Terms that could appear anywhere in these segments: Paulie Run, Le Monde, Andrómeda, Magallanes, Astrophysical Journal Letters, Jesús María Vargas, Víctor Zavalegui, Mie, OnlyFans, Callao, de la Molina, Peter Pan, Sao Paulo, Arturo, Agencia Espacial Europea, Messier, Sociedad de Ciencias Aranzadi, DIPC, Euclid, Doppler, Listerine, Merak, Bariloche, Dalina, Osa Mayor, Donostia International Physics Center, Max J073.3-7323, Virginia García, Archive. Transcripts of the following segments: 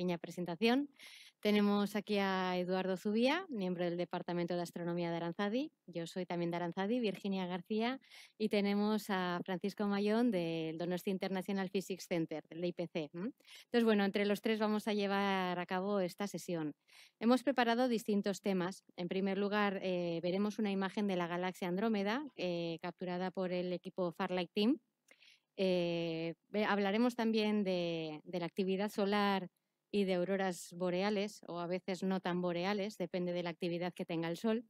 pequeña presentación. Tenemos aquí a Eduardo Zubía, miembro del Departamento de Astronomía de Aranzadi. Yo soy también de Aranzadi, Virginia García. Y tenemos a Francisco Mayón del Donostia International Physics Center, del DIPC. Entonces, bueno, entre los tres vamos a llevar a cabo esta sesión. Hemos preparado distintos temas. En primer lugar, veremos una imagen de la galaxia Andrómeda, capturada por el equipo Farlight Team. Hablaremos también de la actividad solar y de auroras boreales, o a veces no tan boreales, depende de la actividad que tenga el Sol.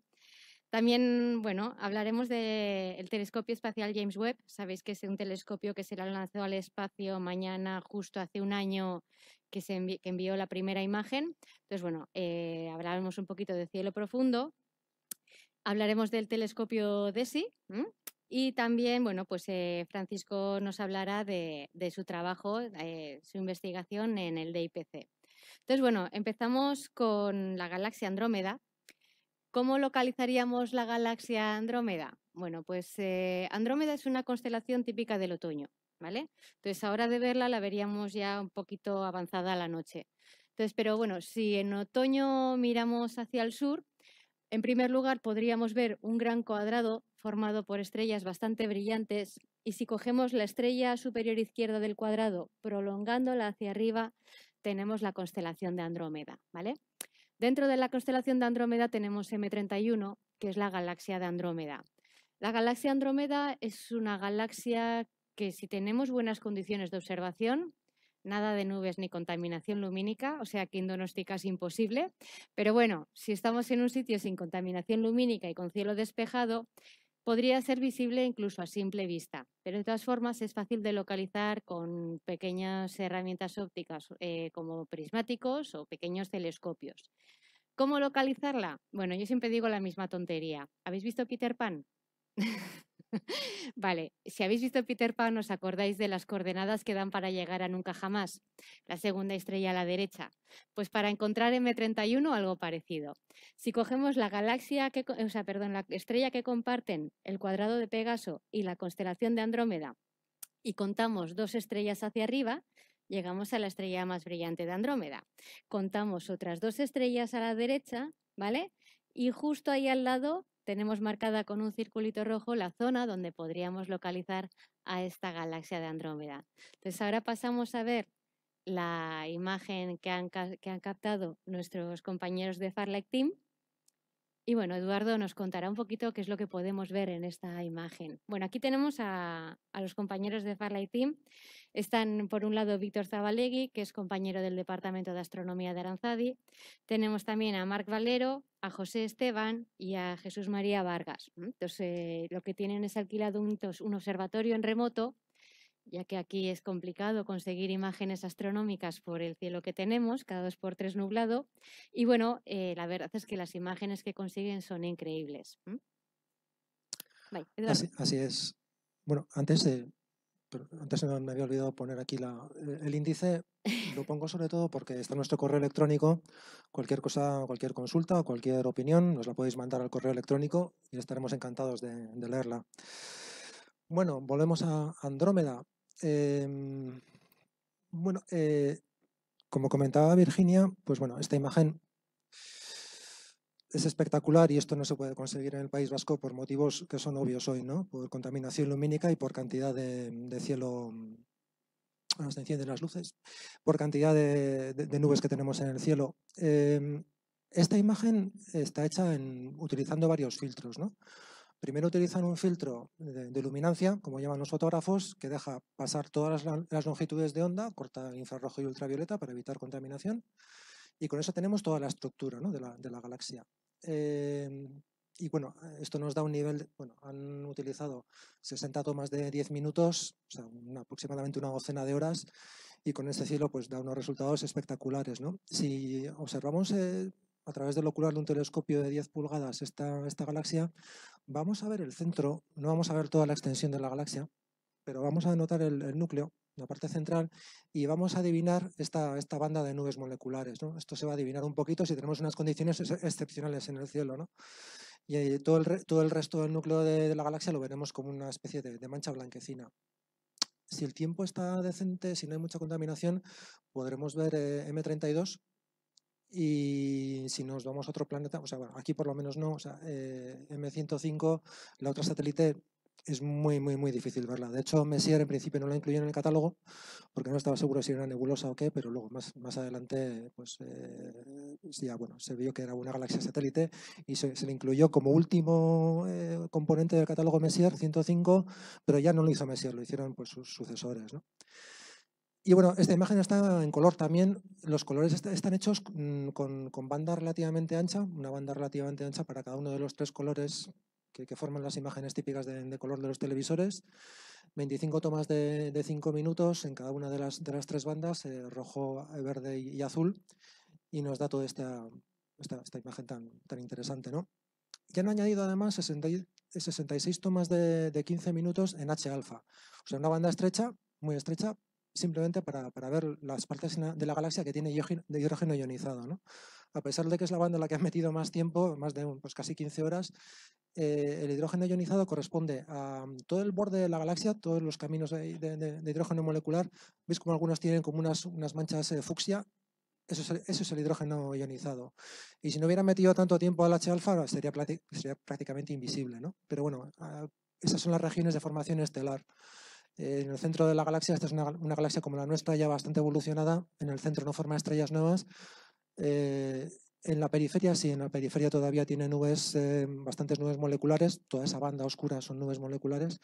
También, bueno, hablaremos del telescopio espacial James Webb. Sabéis que es un telescopio que se lanzó al espacio mañana, justo hace un año que envió la primera imagen. Entonces, bueno, hablaremos un poquito de cielo profundo. Hablaremos del telescopio DESI. Y también, bueno, pues Francisco nos hablará de su trabajo, su investigación en el DIPC. Entonces, bueno, empezamos con la galaxia Andrómeda. ¿Cómo localizaríamos la galaxia Andrómeda? Bueno, pues Andrómeda es una constelación típica del otoño, ¿vale? Entonces, ahora de verla la veríamos ya un poquito avanzada la noche. Entonces, pero bueno, si en otoño miramos hacia el sur, en primer lugar podríamos ver un gran cuadrado formado por estrellas bastante brillantes, y si cogemos la estrella superior izquierda del cuadrado, prolongándola hacia arriba, tenemos la constelación de Andrómeda, ¿vale? Dentro de la constelación de Andrómeda tenemos M31, que es la galaxia de Andrómeda. La galaxia Andrómeda es una galaxia que, si tenemos buenas condiciones de observación, nada de nubes ni contaminación lumínica, o sea que indonóstica es imposible, pero bueno, si estamos en un sitio sin contaminación lumínica y con cielo despejado, podría ser visible incluso a simple vista, pero de todas formas es fácil de localizar con pequeñas herramientas ópticas como prismáticos o pequeños telescopios. ¿Cómo localizarla? Bueno, yo siempre digo la misma tontería. ¿Habéis visto Peter Pan? Vale, si habéis visto Peter Pan os acordáis de las coordenadas que dan para llegar a nunca jamás, la segunda estrella a la derecha. Pues para encontrar M31 algo parecido. Si cogemos la galaxia que, la estrella que comparten el cuadrado de Pegaso y la constelación de Andrómeda, y contamos dos estrellas hacia arriba, llegamos a la estrella más brillante de Andrómeda. Contamos otras dos estrellas a la derecha, ¿vale? Y justo ahí al lado tenemos marcada con un circulito rojo la zona donde podríamos localizar a esta galaxia de Andrómeda. Entonces, ahora pasamos a ver la imagen que han captado nuestros compañeros de Farlight Team. Y bueno, Eduardo nos contará un poquito qué es lo que podemos ver en esta imagen. Bueno, aquí tenemos a los compañeros de Farlight Team. Están, por un lado, Víctor Zavalegui, que es compañero del Departamento de Astronomía de Aranzadi. Tenemos también a Marc Valero, a José Esteban y a Jesús María Vargas. Entonces, lo que tienen es alquilado un observatorio en remoto, ya que aquí es complicado conseguir imágenes astronómicas por el cielo que tenemos, cada 2×3 nublado. Y bueno, la verdad es que las imágenes que consiguen son increíbles. Bye, así es. Bueno, antes me había olvidado poner aquí el índice. Lo pongo sobre todo porque está en nuestro correo electrónico. Cualquier cosa, cualquier consulta o cualquier opinión, nos la podéis mandar al correo electrónico y estaremos encantados de leerla. Bueno, volvemos a Andrómeda. Como comentaba Virginia, pues bueno, esta imagen es espectacular y esto no se puede conseguir en el País Vasco por motivos que son obvios hoy, ¿no? Por contaminación lumínica y por cantidad de cielo. Ahora se encienden las luces. Por cantidad de nubes que tenemos en el cielo. Esta imagen está hecha utilizando varios filtros, ¿no? Primero utilizan un filtro de luminancia, como llaman los fotógrafos, que deja pasar todas las longitudes de onda, corta infrarrojo y ultravioleta, para evitar contaminación. Y con eso tenemos toda la estructura, ¿no?, de la galaxia. Y bueno, esto nos da un nivel, han utilizado 60 tomas de 10 minutos, o sea, aproximadamente una docena de horas, y con este cielo pues da unos resultados espectaculares, ¿no? Si observamos a través del ocular de un telescopio de 10 pulgadas esta galaxia, vamos a ver el centro, no vamos a ver toda la extensión de la galaxia, pero vamos a notar el núcleo, la parte central, y vamos a adivinar esta banda de nubes moleculares, ¿no? Esto se va a adivinar un poquito si tenemos unas condiciones excepcionales en el cielo, ¿no? Y todo el resto del núcleo de la galaxia lo veremos como una especie de mancha blanquecina. Si el tiempo está decente, si no hay mucha contaminación, podremos ver M32. Y si nos vamos a otro planeta, o sea, bueno, aquí por lo menos no, o sea, M105, la otra satélite, es muy difícil verla. De hecho, Messier en principio no la incluyó en el catálogo, porque no estaba seguro si era nebulosa o qué, pero luego más adelante pues ya bueno, se vio que era una galaxia satélite y se le incluyó como último componente del catálogo Messier 105, pero ya no lo hizo Messier, lo hicieron pues sus sucesores, ¿no? Y bueno, esta imagen está en color también. Los colores están hechos con banda relativamente ancha, una banda relativamente ancha para cada uno de los tres colores que forman las imágenes típicas de color de los televisores. 25 tomas de 5 minutos en cada una de las tres bandas, rojo, verde y azul, y nos da toda esta imagen tan interesante, ¿no? Ya han añadido además 66 tomas de 15 minutos en H-alfa, o sea, una banda estrecha, muy estrecha, simplemente para ver las partes de la galaxia que tiene hidrógeno ionizado, ¿no? A pesar de que es la banda en la que han metido más tiempo, más de pues casi 15 horas, el hidrógeno ionizado corresponde a todo el borde de la galaxia, todos los caminos de hidrógeno molecular. ¿Veis como algunos tienen como unas manchas fucsia? Eso es el hidrógeno ionizado. Y si no hubiera metido tanto tiempo al H-alfa, sería prácticamente invisible, ¿no? Pero bueno, esas son las regiones de formación estelar. En el centro de la galaxia, esta es una galaxia como la nuestra, ya bastante evolucionada. En el centro no forma estrellas nuevas. En la periferia sí, en la periferia todavía tiene nubes, bastantes nubes moleculares. Toda esa banda oscura son nubes moleculares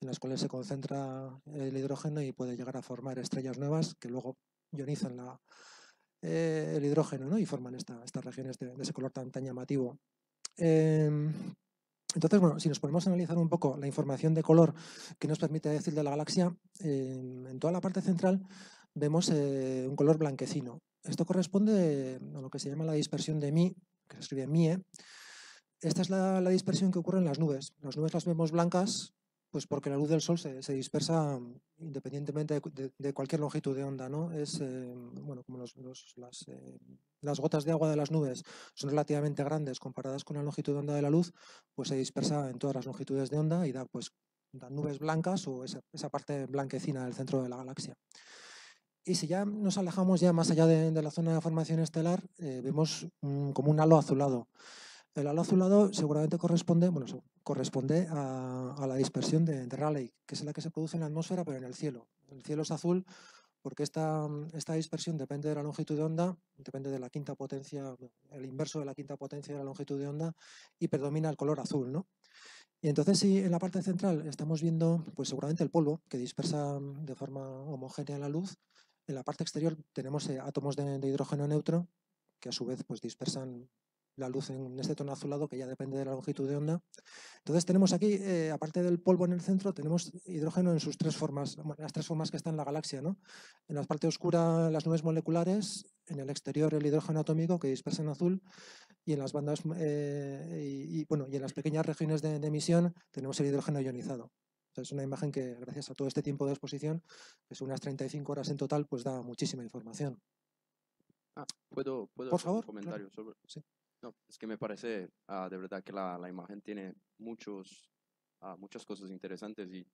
en las cuales se concentra el hidrógeno y puede llegar a formar estrellas nuevas que luego ionizan el hidrógeno, ¿no? Y forman estas regiones de ese color tan llamativo. Entonces, bueno, si nos ponemos a analizar un poco la información de color que nos permite decir de la galaxia, en toda la parte central vemos un color blanquecino. Esto corresponde a lo que se llama la dispersión de Mie, que se escribe Mie. Esta es la dispersión que ocurre en las nubes. Las nubes las vemos blancas pues porque la luz del sol se dispersa independientemente de cualquier longitud de onda, ¿no? Es bueno, como las gotas de agua de las nubes son relativamente grandes comparadas con la longitud de onda de la luz, pues se dispersa en todas las longitudes de onda y da dan nubes blancas o esa parte blanquecina del centro de la galaxia. Y si ya nos alejamos ya más allá de la zona de formación estelar, vemos como un halo azulado. El halo azulado seguramente corresponde a la dispersión de Rayleigh, que es la que se produce en la atmósfera, pero en el cielo. El cielo es azul porque esta dispersión depende de la longitud de onda, depende de la quinta potencia, el inverso de la quinta potencia de la longitud de onda, y predomina el color azul, ¿no? Y entonces, si en la parte central estamos viendo pues seguramente el polvo, que dispersa de forma homogénea la luz, en la parte exterior tenemos átomos de hidrógeno neutro, que a su vez pues dispersan la luz en este tono azulado que ya depende de la longitud de onda. Entonces tenemos aquí, aparte del polvo en el centro, tenemos hidrógeno en sus tres formas, las tres formas que están en la galaxia, ¿no? En la parte oscura las nubes moleculares, en el exterior el hidrógeno atómico que dispersa en azul, y en las bandas y en las pequeñas regiones de emisión tenemos el hidrógeno ionizado. O sea, es una imagen que, gracias a todo este tiempo de exposición, que son unas 35 horas en total, pues da muchísima información. ¿Puedo hacer un comentario? Claro. Sobre... Sí. No, es que me parece de verdad que la imagen tiene muchas cosas interesantes y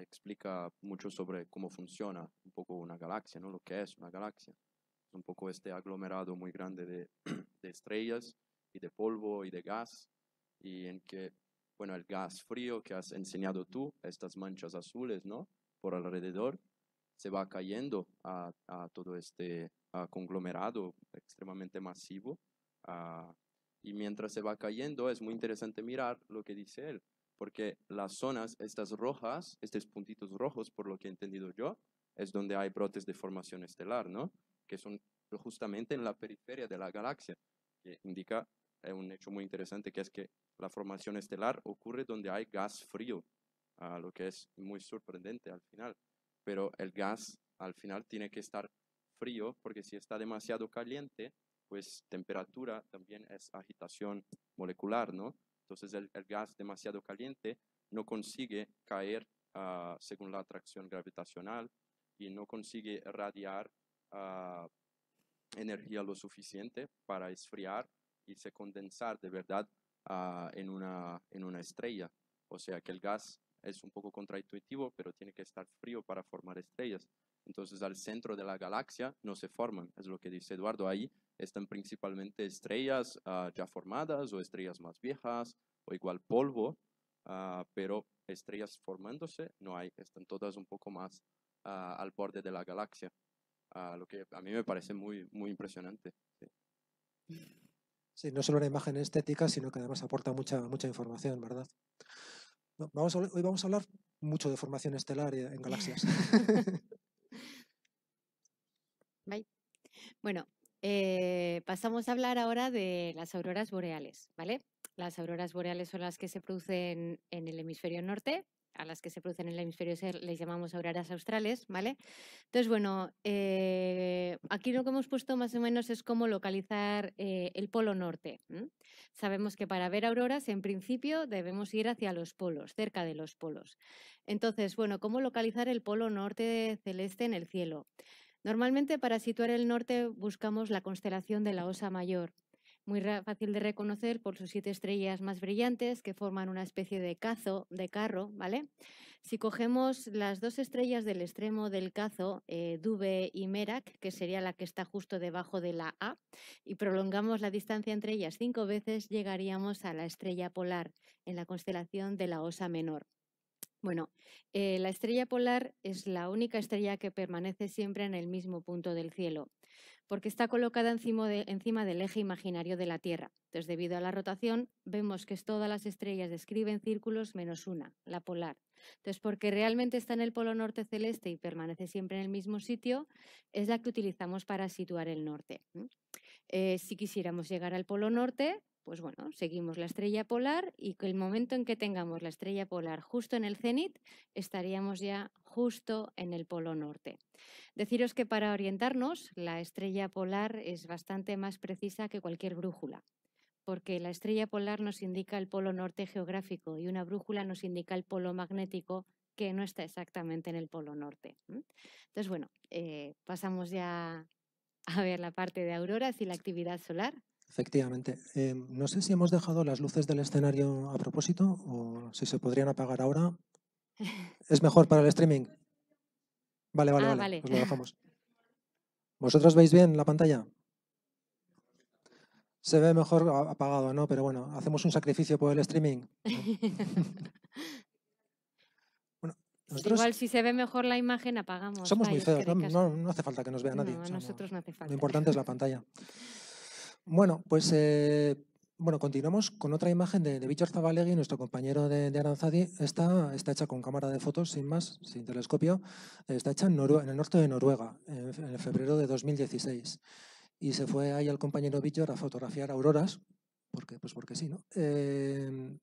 explica mucho sobre cómo funciona un poco una galaxia, ¿no? Lo que es una galaxia. Es un poco este aglomerado muy grande de estrellas y de polvo y de gas, y en que, bueno, el gas frío que has enseñado tú, estas manchas azules, ¿no? Por alrededor, se va cayendo a todo este conglomerado extremadamente masivo. Y mientras se va cayendo, es muy interesante mirar lo que dice él, porque las zonas, estas rojas, estos puntitos rojos, por lo que he entendido yo, es donde hay brotes de formación estelar, ¿no? Que son justamente en la periferia de la galaxia, que indica un hecho muy interesante, que es que la formación estelar ocurre donde hay gas frío, lo que es muy sorprendente al final. Pero el gas al final tiene que estar frío, porque si está demasiado caliente, pues temperatura también es agitación molecular, ¿no? Entonces el gas demasiado caliente no consigue caer según la atracción gravitacional y no consigue radiar energía lo suficiente para esfriar y se condensar de verdad en una estrella. O sea que el gas es un poco contraintuitivo, pero tiene que estar frío para formar estrellas. Entonces, al centro de la galaxia no se forman, es lo que dice Eduardo. Ahí están principalmente estrellas ya formadas o estrellas más viejas o igual polvo, pero estrellas formándose no hay, están todas un poco más al borde de la galaxia, lo que a mí me parece muy, muy impresionante. Sí. Sí, no solo una imagen estética, sino que además aporta mucha información, ¿verdad? No, hoy vamos a hablar mucho de formación estelar en galaxias. Bye. Bueno, pasamos a hablar ahora de las auroras boreales, ¿vale? Las auroras boreales son las que se producen en el hemisferio norte, a las que se producen en el hemisferio sur les llamamos auroras australes, ¿vale? Entonces, bueno, aquí lo que hemos puesto más o menos es cómo localizar el polo norte. Sabemos que para ver auroras, en principio, debemos ir hacia los polos, cerca de los polos. Entonces, bueno, ¿cómo localizar el polo norte celeste en el cielo? Normalmente, para situar el norte, buscamos la constelación de la Osa Mayor. Muy fácil de reconocer por sus 7 estrellas más brillantes que forman una especie de cazo, de carro, ¿vale? Si cogemos las 2 estrellas del extremo del cazo, Dubhe y Merak, que sería la que está justo debajo de la A, y prolongamos la distancia entre ellas 5 veces, llegaríamos a la estrella polar en la constelación de la Osa Menor. Bueno, la estrella polar es la única estrella que permanece siempre en el mismo punto del cielo, porque está colocada encima del eje imaginario de la Tierra. Entonces, debido a la rotación, vemos que todas las estrellas describen círculos menos una, la polar. Entonces, porque realmente está en el polo norte celeste y permanece siempre en el mismo sitio, es la que utilizamos para situar el norte. Si quisiéramos llegar al polo norte, pues bueno, seguimos la estrella polar y el momento en que tengamos la estrella polar justo en el cenit, estaríamos ya justo en el polo norte. Deciros que para orientarnos, la estrella polar es bastante más precisa que cualquier brújula, porque la estrella polar nos indica el polo norte geográfico y una brújula nos indica el polo magnético que no está exactamente en el polo norte. Entonces, bueno, pasamos ya a ver la parte de auroras y la actividad solar. Efectivamente. No sé si hemos dejado las luces del escenario a propósito o si se podrían apagar ahora. ¿Es mejor para el streaming? Vale, vale, vale. Pues lo dejamos. ¿Vosotros veis bien la pantalla? Se ve mejor apagado, ¿no? Pero bueno, hacemos un sacrificio por el streaming. Bueno, nosotros... Igual si se ve mejor la imagen, apagamos. Somos muy feos, no hace falta que nos vea nadie. No, o sea, nosotros no hace falta. Lo importante es la pantalla. Bueno, pues continuamos con otra imagen de Víctor Zavalegui, nuestro compañero de Aranzadi. Esta está hecha con cámara de fotos, sin más, sin telescopio. Está hecha en el norte de Noruega, en el febrero de 2016. Y se fue ahí el compañero Víctor a fotografiar auroras, porque, pues porque sí, ¿no?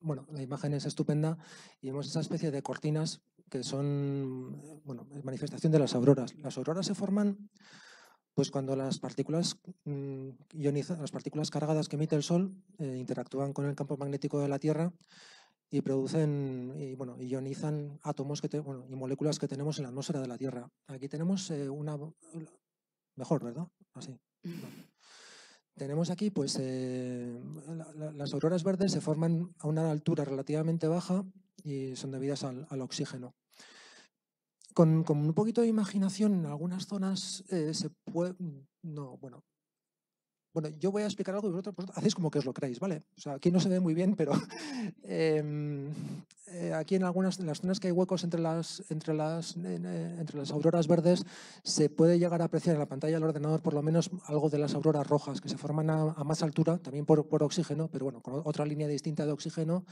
Bueno, la imagen es estupenda y vemos esa especie de cortinas que son, bueno, manifestación de las auroras. Las auroras se forman... pues cuando las partículas cargadas que emite el Sol interactúan con el campo magnético de la Tierra y producen ionizan átomos y moléculas que tenemos en la atmósfera de la Tierra. Aquí tenemos una mejor, ¿verdad? Así. Tenemos aquí, pues, las auroras verdes se forman a una altura relativamente baja y son debidas al oxígeno. Con un poquito de imaginación, en algunas zonas se puede... No, bueno. Bueno, yo voy a explicar algo y vosotros hacéis como que os lo creéis, ¿vale? O sea, aquí no se ve muy bien, pero... aquí en las zonas que hay huecos entre las auroras verdes se puede llegar a apreciar en la pantalla del ordenador por lo menos algo de las auroras rojas, que se forman a más altura, también por oxígeno, pero bueno, con otra línea distinta de oxígeno,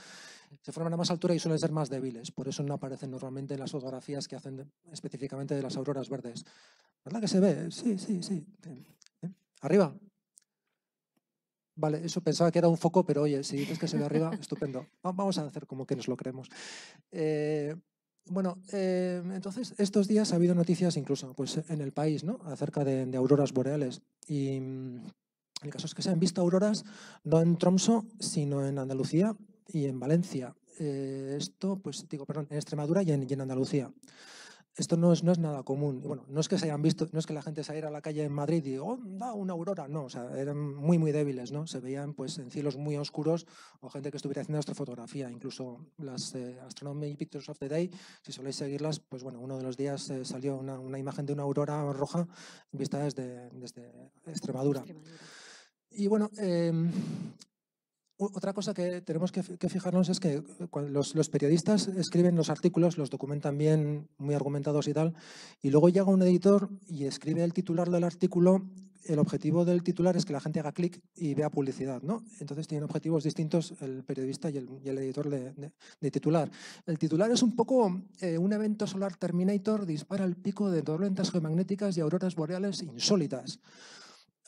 se forman a más altura y suelen ser más débiles. Por eso no aparecen normalmente en las fotografías que hacen específicamente de las auroras verdes. ¿Verdad que se ve? Sí, sí, sí. Arriba. Vale, eso pensaba que era un foco, pero oye, si dices que se ve arriba, estupendo. Vamos a hacer como que nos lo creemos. Entonces, estos días ha habido noticias incluso pues, en el país, ¿no? Acerca de auroras boreales. Y el caso es que se han visto auroras no en Tromsø, sino en Andalucía y en Valencia. En Extremadura y en Andalucía. Esto no es nada común. Bueno, no es que se hayan visto, no es que la gente saliera a la calle en Madrid y ¡oh, da una aurora! No, o sea, eran muy, muy débiles, ¿no? Se veían pues en cielos muy oscuros o gente que estuviera haciendo astrofotografía. Incluso las Astronomy Pictures of the Day, si soléis seguirlas, pues bueno, uno de los días salió una imagen de una aurora roja vista desde Extremadura. Y bueno... otra cosa que tenemos que fijarnos es que los periodistas escriben los artículos, los documentan bien, muy argumentados y tal, y luego llega un editor y escribe el titular del artículo. El objetivo del titular es que la gente haga clic y vea publicidad, ¿no? Entonces tienen objetivos distintos el periodista y el editor de titular. El titular es un poco un evento solar Terminator dispara el pico de tormentas geomagnéticas y auroras boreales insólitas.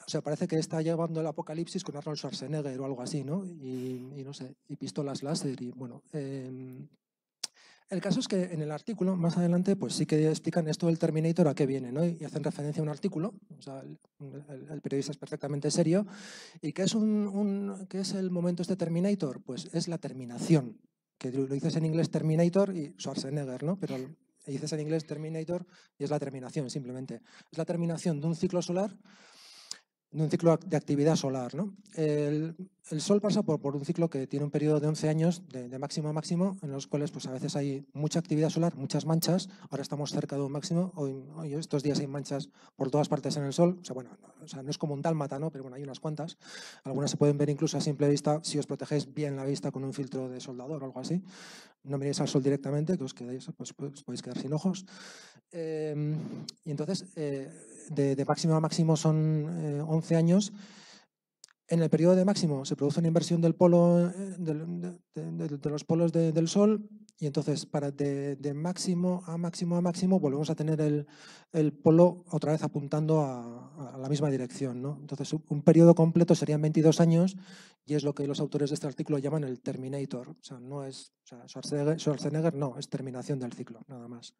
O sea, parece que está llevando el apocalipsis con Arnold Schwarzenegger o algo así, ¿no? Y no sé, y pistolas láser y bueno. El caso es que en el artículo, más adelante, pues sí que explican esto del Terminator a qué viene, ¿no? Y hacen referencia a un artículo, o sea, el periodista es perfectamente serio. ¿Y qué es, qué es el momento este Terminator? Pues es la terminación, que lo dices en inglés Terminator y Schwarzenegger, ¿no? Pero dices en inglés Terminator y es la terminación, simplemente. Es la terminación de un ciclo solar, de un ciclo de actividad solar, ¿no? El Sol pasa por un ciclo que tiene un periodo de 11 años, de máximo a máximo, en los cuales pues, a veces hay mucha actividad solar, muchas manchas. Ahora estamos cerca de un máximo. Hoy estos días hay manchas por todas partes en el Sol. O sea, bueno, no es como un dálmata, ¿no? Pero bueno, hay unas cuantas. Algunas se pueden ver incluso a simple vista si os protegéis bien la vista con un filtro de soldador o algo así. No miréis al sol directamente, que os quedáis, pues podéis quedar sin ojos. Y entonces... De máximo a máximo son 11 años. En el periodo de máximo se produce una inversión del polo, de los polos del Sol, y entonces de máximo a máximo a máximo volvemos a tener el polo otra vez apuntando a la misma dirección, ¿no? Entonces un periodo completo serían 22 años y es lo que los autores de este artículo llaman el Terminator. O sea, no es, o sea, Schwarzenegger no, es terminación del ciclo, nada más.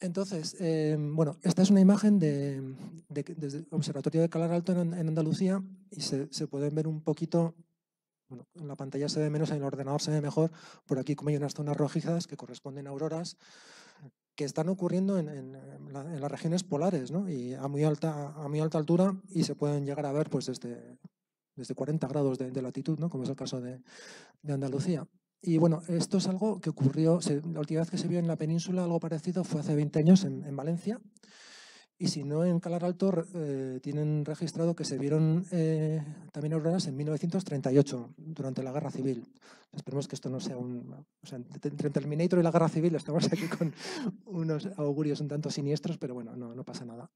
Entonces, bueno, esta es una imagen del Observatorio de Calar Alto en Andalucía y se pueden ver un poquito, bueno, en la pantalla se ve menos, en el ordenador se ve mejor, por aquí como hay unas zonas rojizas que corresponden a auroras que están ocurriendo en las regiones polares, ¿no? Y a muy alta altura, y se pueden llegar a ver pues desde 40 grados de latitud, ¿no? Como es el caso de Andalucía. Y bueno, esto es algo que ocurrió, la última vez que se vio en la península algo parecido fue hace 20 años en Valencia, y si no en Calar Alto tienen registrado que se vieron también auroras en 1938, durante la Guerra Civil. Esperemos que esto no sea o sea, entre Terminator y la Guerra Civil estamos aquí con unos augurios un tanto siniestros, pero bueno, no pasa nada.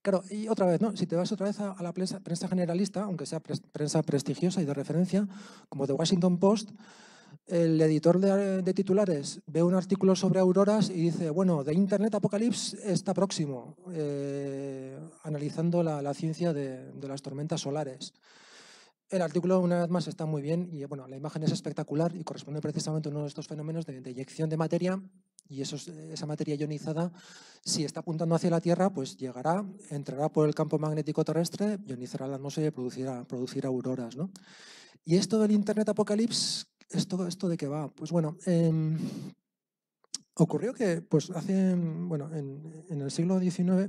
Claro, y otra vez, ¿no? Si te vas otra vez a la prensa generalista, aunque sea prensa prestigiosa y de referencia, como The Washington Post, el editor de titulares ve un artículo sobre auroras y dice, bueno, The Internet Apocalypse está próximo, analizando la ciencia de las tormentas solares. El artículo, una vez más, está muy bien y bueno, la imagen es espectacular y corresponde precisamente a uno de estos fenómenos de eyección de materia. Y esa materia ionizada, si está apuntando hacia la Tierra, pues llegará, entrará por el campo magnético terrestre, ionizará la atmósfera y producirá auroras, ¿no? Y esto del Internet Apocalypse, ¿esto de qué va? Pues bueno, ocurrió que pues hace, bueno, en el siglo XIX,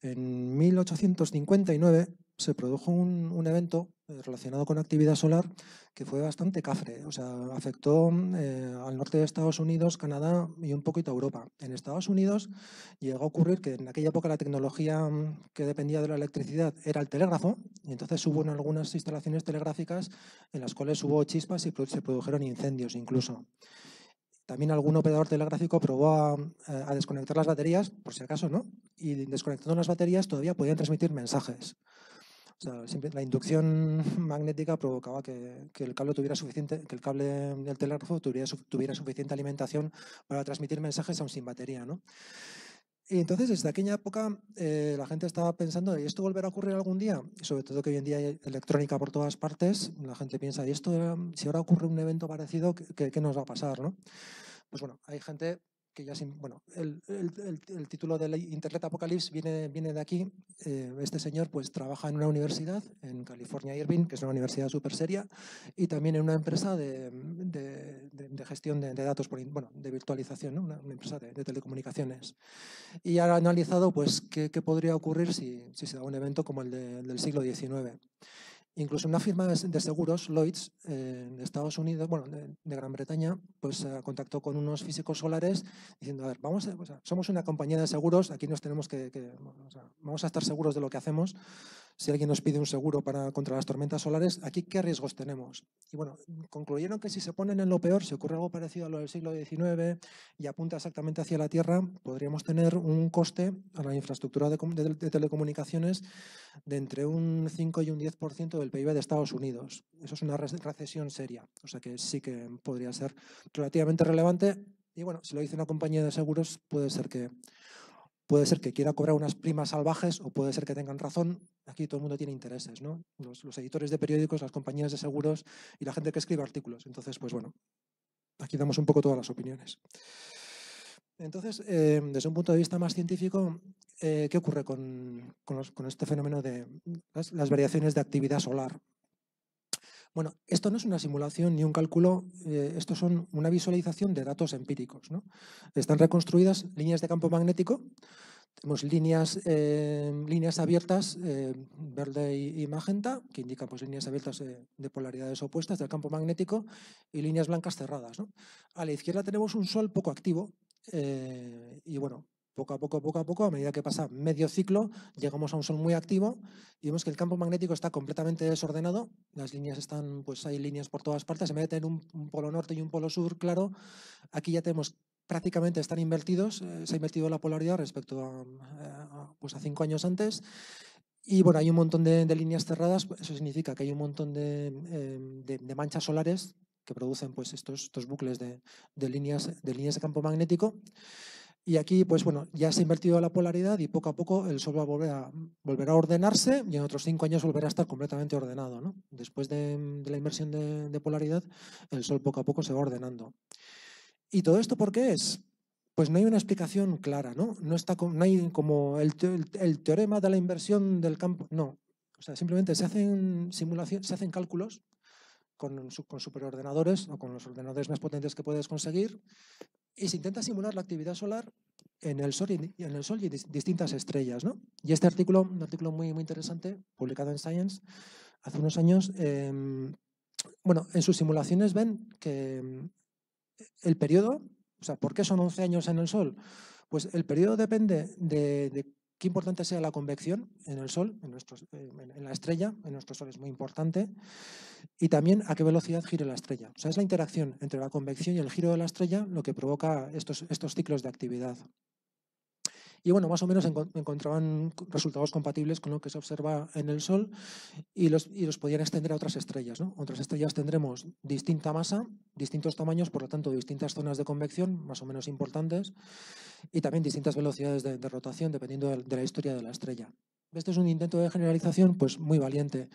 en 1859, se produjo un evento relacionado con actividad solar que fue bastante cafre. O sea, afectó al norte de Estados Unidos, Canadá y un poquito a Europa. En Estados Unidos llegó a ocurrir que en aquella época la tecnología que dependía de la electricidad era el telégrafo, y entonces hubo en algunas instalaciones telegráficas en las cuales hubo chispas y se produjeron incendios incluso. También algún operador telegráfico probó a desconectar las baterías, por si acaso, ¿no? Y desconectando las baterías todavía podían transmitir mensajes. O sea, siempre la inducción magnética provocaba que el cable del telégrafo tuviera suficiente alimentación para transmitir mensajes aún sin batería, ¿no? Y entonces, desde aquella época, la gente estaba pensando, ¿y esto volverá a ocurrir algún día? Y sobre todo que hoy en día hay electrónica por todas partes, la gente piensa, ¿y esto, si ahora ocurre un evento parecido, qué nos va a pasar, ¿no? Pues bueno, hay gente que ya sin, bueno, el título de Internet Apocalypse viene de aquí. Este señor pues trabaja en una universidad, en California Irvine, que es una universidad súper seria, y también en una empresa de gestión de datos, de virtualización, ¿no? Una empresa de telecomunicaciones. Y ha analizado pues qué podría ocurrir si se da un evento como el del siglo XIX. Incluso una firma de seguros, Lloyd's, de Estados Unidos, bueno, de Gran Bretaña, pues contactó con unos físicos solares diciendo, a ver, somos una compañía de seguros, aquí nos tenemos vamos a estar seguros de lo que hacemos. Si alguien nos pide un seguro contra las tormentas solares, aquí qué riesgos tenemos. Y bueno, concluyeron que si se ponen en lo peor, si ocurre algo parecido a lo del siglo XIX y apunta exactamente hacia la Tierra, podríamos tener un coste a la infraestructura de telecomunicaciones de entre un 5 y un 10% del PIB de Estados Unidos. Eso es una recesión seria, o sea que sí que podría ser relativamente relevante. Y bueno, si lo dice una compañía de seguros, puede ser que quiera cobrar unas primas salvajes o puede ser que tengan razón. Aquí todo el mundo tiene intereses, ¿no? Los editores de periódicos, las compañías de seguros y la gente que escribe artículos. Entonces, pues bueno, aquí damos un poco todas las opiniones. Entonces, desde un punto de vista más científico, ¿qué ocurre con este fenómeno de las variaciones de actividad solar? Bueno, esto no es una simulación ni un cálculo, esto son una visualización de datos empíricos, ¿no? Están reconstruidas líneas de campo magnético. Tenemos líneas abiertas, verde y magenta, que indican pues, líneas abiertas de polaridades opuestas del campo magnético y líneas blancas cerradas, ¿no? A la izquierda tenemos un sol poco activo y bueno, poco a poco, a medida que pasa medio ciclo, llegamos a un sol muy activo y vemos que el campo magnético está completamente desordenado. Las líneas están, pues hay líneas por todas partes. En vez de tener un polo norte y un polo sur, claro, aquí ya tenemos prácticamente están invertidos, se ha invertido la polaridad respecto a 5 años antes. Y bueno, hay un montón de líneas cerradas, eso significa que hay un montón de manchas solares que producen pues, estos bucles de líneas de campo magnético. Y aquí, pues bueno, ya se ha invertido la polaridad y poco a poco el sol va a volver a ordenarse y en otros 5 años volverá a estar completamente ordenado, ¿no? Después de la inversión de polaridad, el sol poco a poco se va ordenando. ¿Y todo esto por qué es? Pues no hay una explicación clara, ¿no? No hay como el teorema de la inversión del campo, no. O sea, simplemente se hacen simulaciones, se hacen cálculos con superordenadores o con los ordenadores más potentes que puedes conseguir y se intenta simular la actividad solar en el sol y distintas estrellas, ¿no? Y este artículo, un artículo muy, muy interesante, publicado en Science hace unos años, bueno, en sus simulaciones ven que el periodo, o sea, ¿por qué son 11 años en el Sol? Pues el periodo depende de qué importante sea la convección en el Sol, en la estrella, en nuestro Sol es muy importante, y también a qué velocidad gire la estrella. O sea, es la interacción entre la convección y el giro de la estrella lo que provoca estos ciclos de actividad. Y bueno, más o menos encontraban resultados compatibles con lo que se observa en el Sol y los podían extender a otras estrellas, ¿no? Otras estrellas tendremos distinta masa, distintos tamaños, por lo tanto distintas zonas de convección más o menos importantes y también distintas velocidades de rotación dependiendo de la historia de la estrella. Este es un intento de generalización pues, muy valiente.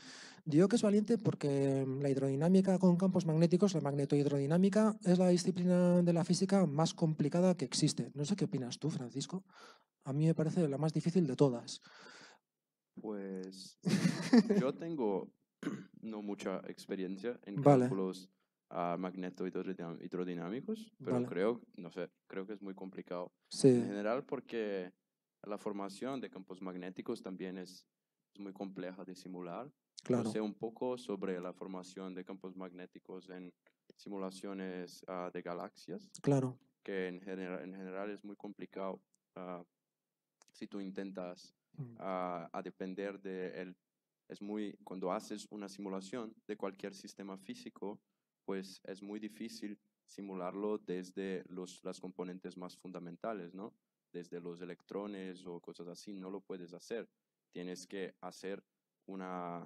Digo que es valiente porque la hidrodinámica con campos magnéticos, la magnetohidrodinámica, es la disciplina de la física más complicada que existe. No sé qué opinas tú, Francisco. A mí me parece la más difícil de todas. Pues yo tengo no mucha experiencia en cálculos magnetohidrodinámicos, pero creo que es muy complicado. Sí. En general porque la formación de campos magnéticos también es muy compleja de simular. Claro. Yo sé un poco sobre la formación de campos magnéticos en simulaciones de galaxias, claro, que en general es muy complicado si tú intentas cuando haces una simulación de cualquier sistema físico, pues es muy difícil simularlo desde las componentes más fundamentales, ¿no? Desde los electrones o cosas así, no lo puedes hacer. Tienes que hacer una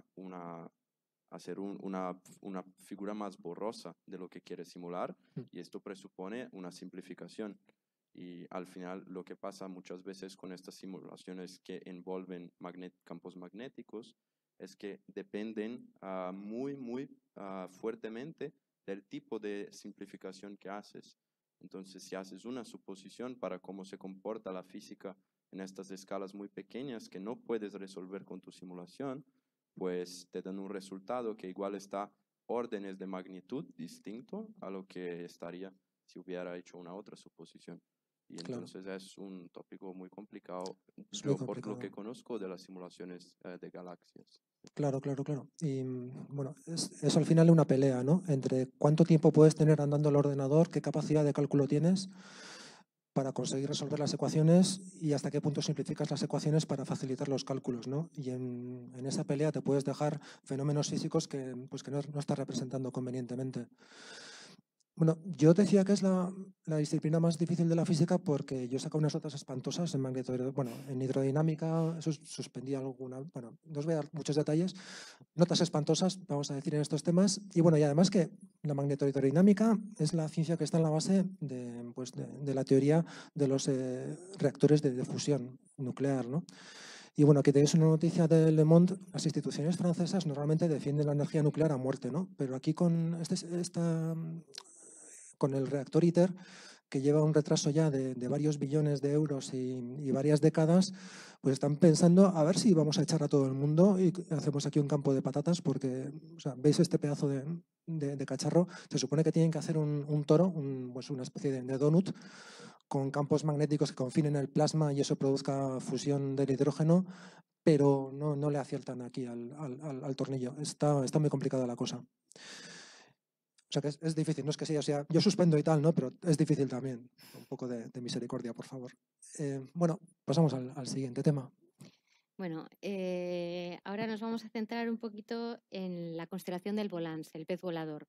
figura más borrosa de lo que quieres simular y esto presupone una simplificación. Y al final lo que pasa muchas veces con estas simulaciones que envuelven campos magnéticos es que dependen muy, muy fuertemente del tipo de simplificación que haces. Entonces, si haces una suposición para cómo se comporta la física en estas escalas muy pequeñas que no puedes resolver con tu simulación, pues te dan un resultado que igual está órdenes de magnitud distinto a lo que estaría si hubiera hecho una otra suposición. Y entonces es un tópico muy complicado, por lo que conozco de las simulaciones de galaxias. Claro, claro, claro. Y bueno, es al final una pelea, ¿no? Entre cuánto tiempo puedes tener andando el ordenador, qué capacidad de cálculo tienes para conseguir resolver las ecuaciones y hasta qué punto simplificas las ecuaciones para facilitar los cálculos, ¿no? Y en esa pelea te puedes dejar fenómenos físicos que, pues, que no estás representando convenientemente. Bueno, yo decía que es la disciplina más difícil de la física porque yo sacaba unas notas espantosas en en hidrodinámica, suspendí alguna, bueno, no os voy a dar muchos detalles, notas espantosas, vamos a decir, en estos temas. Y bueno, y además que la magnetohidrodinámica es la ciencia que está en la base de la teoría de los reactores de fusión nuclear, ¿no? Y bueno, aquí tenéis una noticia de Le Monde, las instituciones francesas normalmente defienden la energía nuclear a muerte, ¿no? Pero aquí con con el reactor ITER, que lleva un retraso ya de varios billones de euros y varias décadas, pues están pensando a ver si vamos a echar a todo el mundo y hacemos aquí un campo de patatas porque, o sea, ¿veis este pedazo de cacharro? Se supone que tienen que hacer un toro, una especie de donut, con campos magnéticos que confinen el plasma y eso produzca fusión del hidrógeno, pero no le aciertan aquí al tornillo. Está muy complicada la cosa. O sea que es difícil, no es que sea, o sea, yo suspendo y tal, ¿no? Pero es difícil también. Un poco de misericordia, por favor. Bueno, pasamos al siguiente tema. Bueno, ahora nos vamos a centrar un poquito en la constelación del Volans, el pez volador.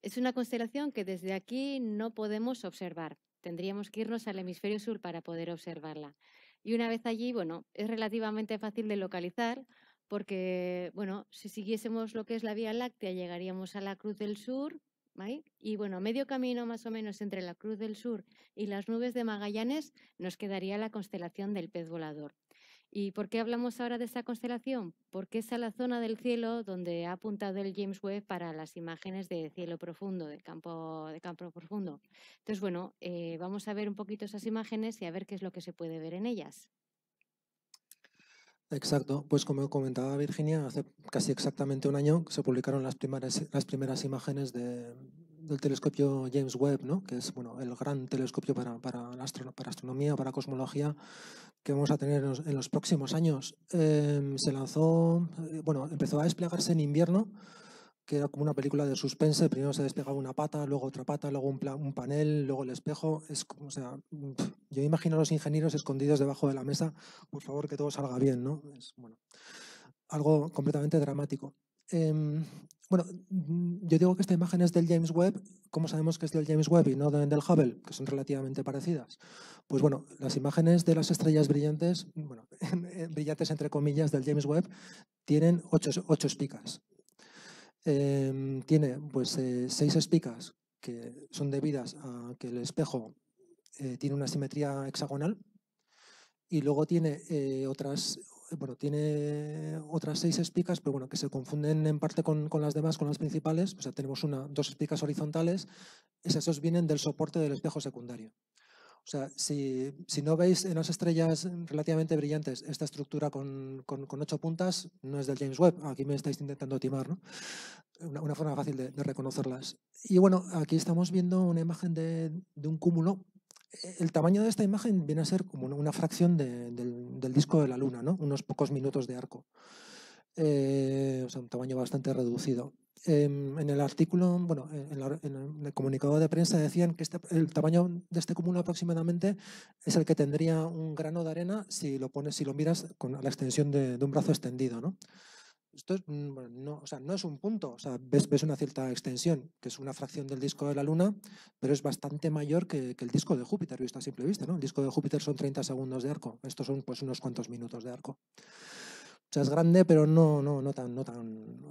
Es una constelación que desde aquí no podemos observar. Tendríamos que irnos al hemisferio sur para poder observarla. Y una vez allí, bueno, es relativamente fácil de localizar, porque, bueno, si siguiésemos lo que es la Vía Láctea, llegaríamos a la Cruz del Sur, ¿vale? Y, bueno, medio camino más o menos entre la Cruz del Sur y las nubes de Magallanes nos quedaría la constelación del pez volador. ¿Y por qué hablamos ahora de esta constelación? Porque es a la zona del cielo donde ha apuntado el James Webb para las imágenes de cielo profundo, de campo profundo. Entonces, bueno, vamos a ver un poquito esas imágenes y a ver qué es lo que se puede ver en ellas. Exacto, pues como comentaba Virginia, hace casi exactamente un año se publicaron las primeras imágenes del telescopio James Webb, ¿no? Que es, bueno, el gran telescopio para astronomía, para cosmología que vamos a tener en los próximos años. Se lanzó, empezó a desplegarse en invierno, que era como una película de suspense. Primero se desplegaba una pata, luego otra pata, luego un panel, luego el espejo. Yo imagino a los ingenieros escondidos debajo de la mesa, por favor, que todo salga bien, ¿no? Es, bueno, algo completamente dramático. Yo digo que esta imagen es del James Webb. ¿Cómo sabemos que es del James Webb y no del Hubble? Que son relativamente parecidas. Pues bueno, las imágenes de las estrellas brillantes, brillantes entre comillas, del James Webb, tienen 8 espicas. Tiene 6 espicas que son debidas a que el espejo tiene una simetría hexagonal y luego tiene otras 6 espicas, pero que se confunden en parte con las demás, con las principales. O sea, tenemos 2 espicas horizontales, esas dos vienen del soporte del espejo secundario. O sea, si no veis en las estrellas relativamente brillantes esta estructura con 8 puntas, no es del James Webb. Aquí me estáis intentando timar, ¿no? Una forma fácil de reconocerlas. Y bueno, aquí estamos viendo una imagen de un cúmulo. El tamaño de esta imagen viene a ser como una fracción del disco de la Luna, ¿no? Unos pocos minutos de arco. O sea, un tamaño bastante reducido. En el artículo, en el comunicado de prensa decían que el tamaño de este cúmulo aproximadamente es el que tendría un grano de arena si lo miras con la extensión de un brazo extendido, ¿no? Esto no es un punto, o sea, ves una cierta extensión, que es una fracción del disco de la Luna, pero es bastante mayor que el disco de Júpiter, visto a simple vista, ¿no? El disco de Júpiter son 30 segundos de arco, estos son unos cuantos minutos de arco. O sea, es grande, pero no tan, o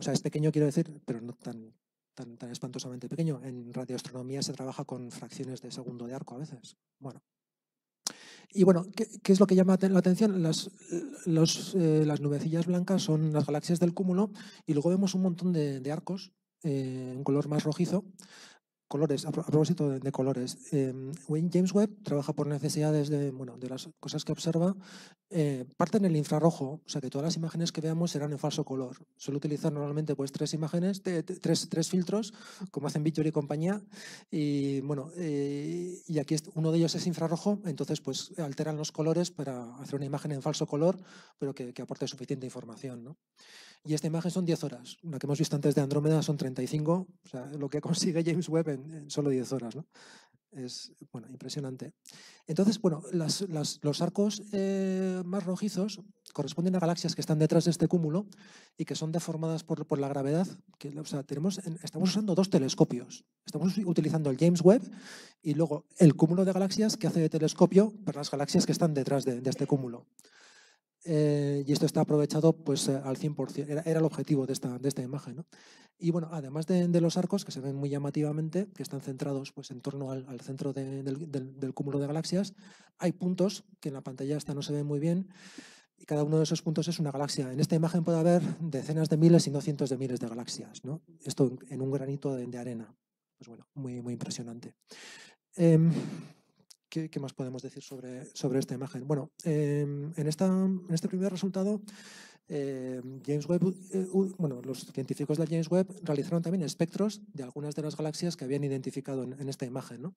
sea, es pequeño, quiero decir, pero no tan espantosamente pequeño. En radioastronomía se trabaja con fracciones de segundo de arco a veces. Bueno. Y bueno, ¿qué es lo que llama la atención? Las nubecillas blancas son las galaxias del cúmulo y luego vemos un montón de arcos en color más rojizo colores, a propósito de colores, James Webb trabaja por necesidades de, bueno, de las cosas que observa, parte en el infrarrojo, o sea que todas las imágenes que veamos serán en falso color. Suele utilizar normalmente pues tres imágenes, tres filtros, como hacen Víctor y compañía, y bueno, y aquí uno de ellos es infrarrojo, entonces pues alteran los colores para hacer una imagen en falso color, pero que aporte suficiente información, ¿no? Y esta imagen son 10 horas, la que hemos visto antes de Andrómeda son 35, o sea, lo que consigue James Webb en solo 10 horas, ¿no? Es, bueno, impresionante. Entonces, bueno, los arcos más rojizos corresponden a galaxias que están detrás de este cúmulo y que son deformadas por la gravedad. Que, o sea, estamos usando dos telescopios. Estamos utilizando el James Webb y luego el cúmulo de galaxias que hace de telescopio para las galaxias que están detrás de este cúmulo. Y esto está aprovechado pues, al 100%, era el objetivo de esta imagen, ¿no? Y bueno, además de los arcos, que se ven muy llamativamente, que están centrados pues, en torno al centro del cúmulo de galaxias, hay puntos que en la pantalla esta no se ven muy bien, y cada uno de esos puntos es una galaxia. En esta imagen puede haber decenas de miles y no cientos de miles de galaxias, ¿no? Esto en un granito de arena. Pues bueno, muy, muy impresionante. ¿Qué más podemos decir sobre esta imagen? Bueno, en este primer resultado, James Webb, bueno, los científicos de James Webb realizaron también espectros de algunas de las galaxias que habían identificado en esta imagen, ¿no?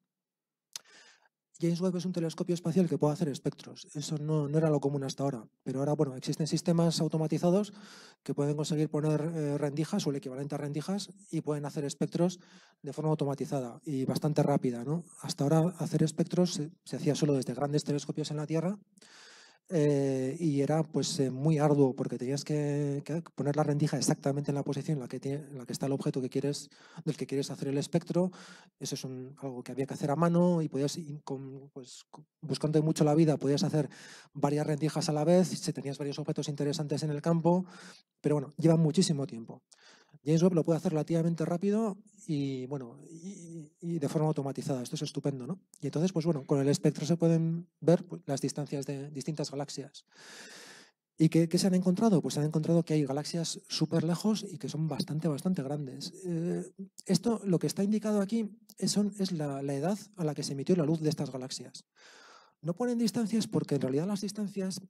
James Webb es un telescopio espacial que puede hacer espectros. Eso no era lo común hasta ahora. Pero ahora, bueno, existen sistemas automatizados que pueden conseguir poner rendijas o el equivalente a rendijas y pueden hacer espectros de forma automatizada y bastante rápida, ¿no? Hasta ahora hacer espectros se hacía solo desde grandes telescopios en la Tierra y era pues muy arduo porque tenías que poner la rendija exactamente en la posición en la que está el objeto del que quieres hacer el espectro. Eso es algo que había que hacer a mano y podías, buscando mucho la vida, podías hacer varias rendijas a la vez si tenías varios objetos interesantes en el campo, pero bueno, lleva muchísimo tiempo. James Webb lo puede hacer relativamente rápido y bueno y de forma automatizada. Esto es estupendo, ¿no? Y entonces, pues bueno, con el espectro se pueden ver pues, las distancias de distintas galaxias. ¿Y qué se han encontrado? Pues se han encontrado que hay galaxias súper lejos y que son bastante, bastante grandes. Esto, lo que está indicado aquí, es la edad a la que se emitió la luz de estas galaxias. No ponen distancias porque en realidad las distancias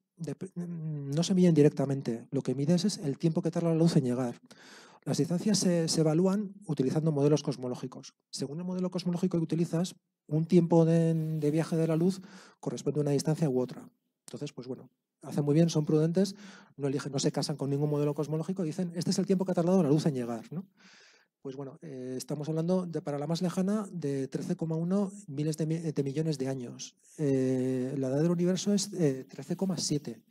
no se miden directamente. Lo que mides es el tiempo que tarda la luz en llegar. Las distancias se evalúan utilizando modelos cosmológicos. Según el modelo cosmológico que utilizas, un tiempo de viaje de la luz corresponde a una distancia u otra. Entonces, pues bueno, hacen muy bien, son prudentes, no se casan con ningún modelo cosmológico y dicen, este es el tiempo que ha tardado la luz en llegar, ¿no? Pues bueno, estamos hablando para la más lejana de 13,1 miles de millones de años. La edad del universo es 13,7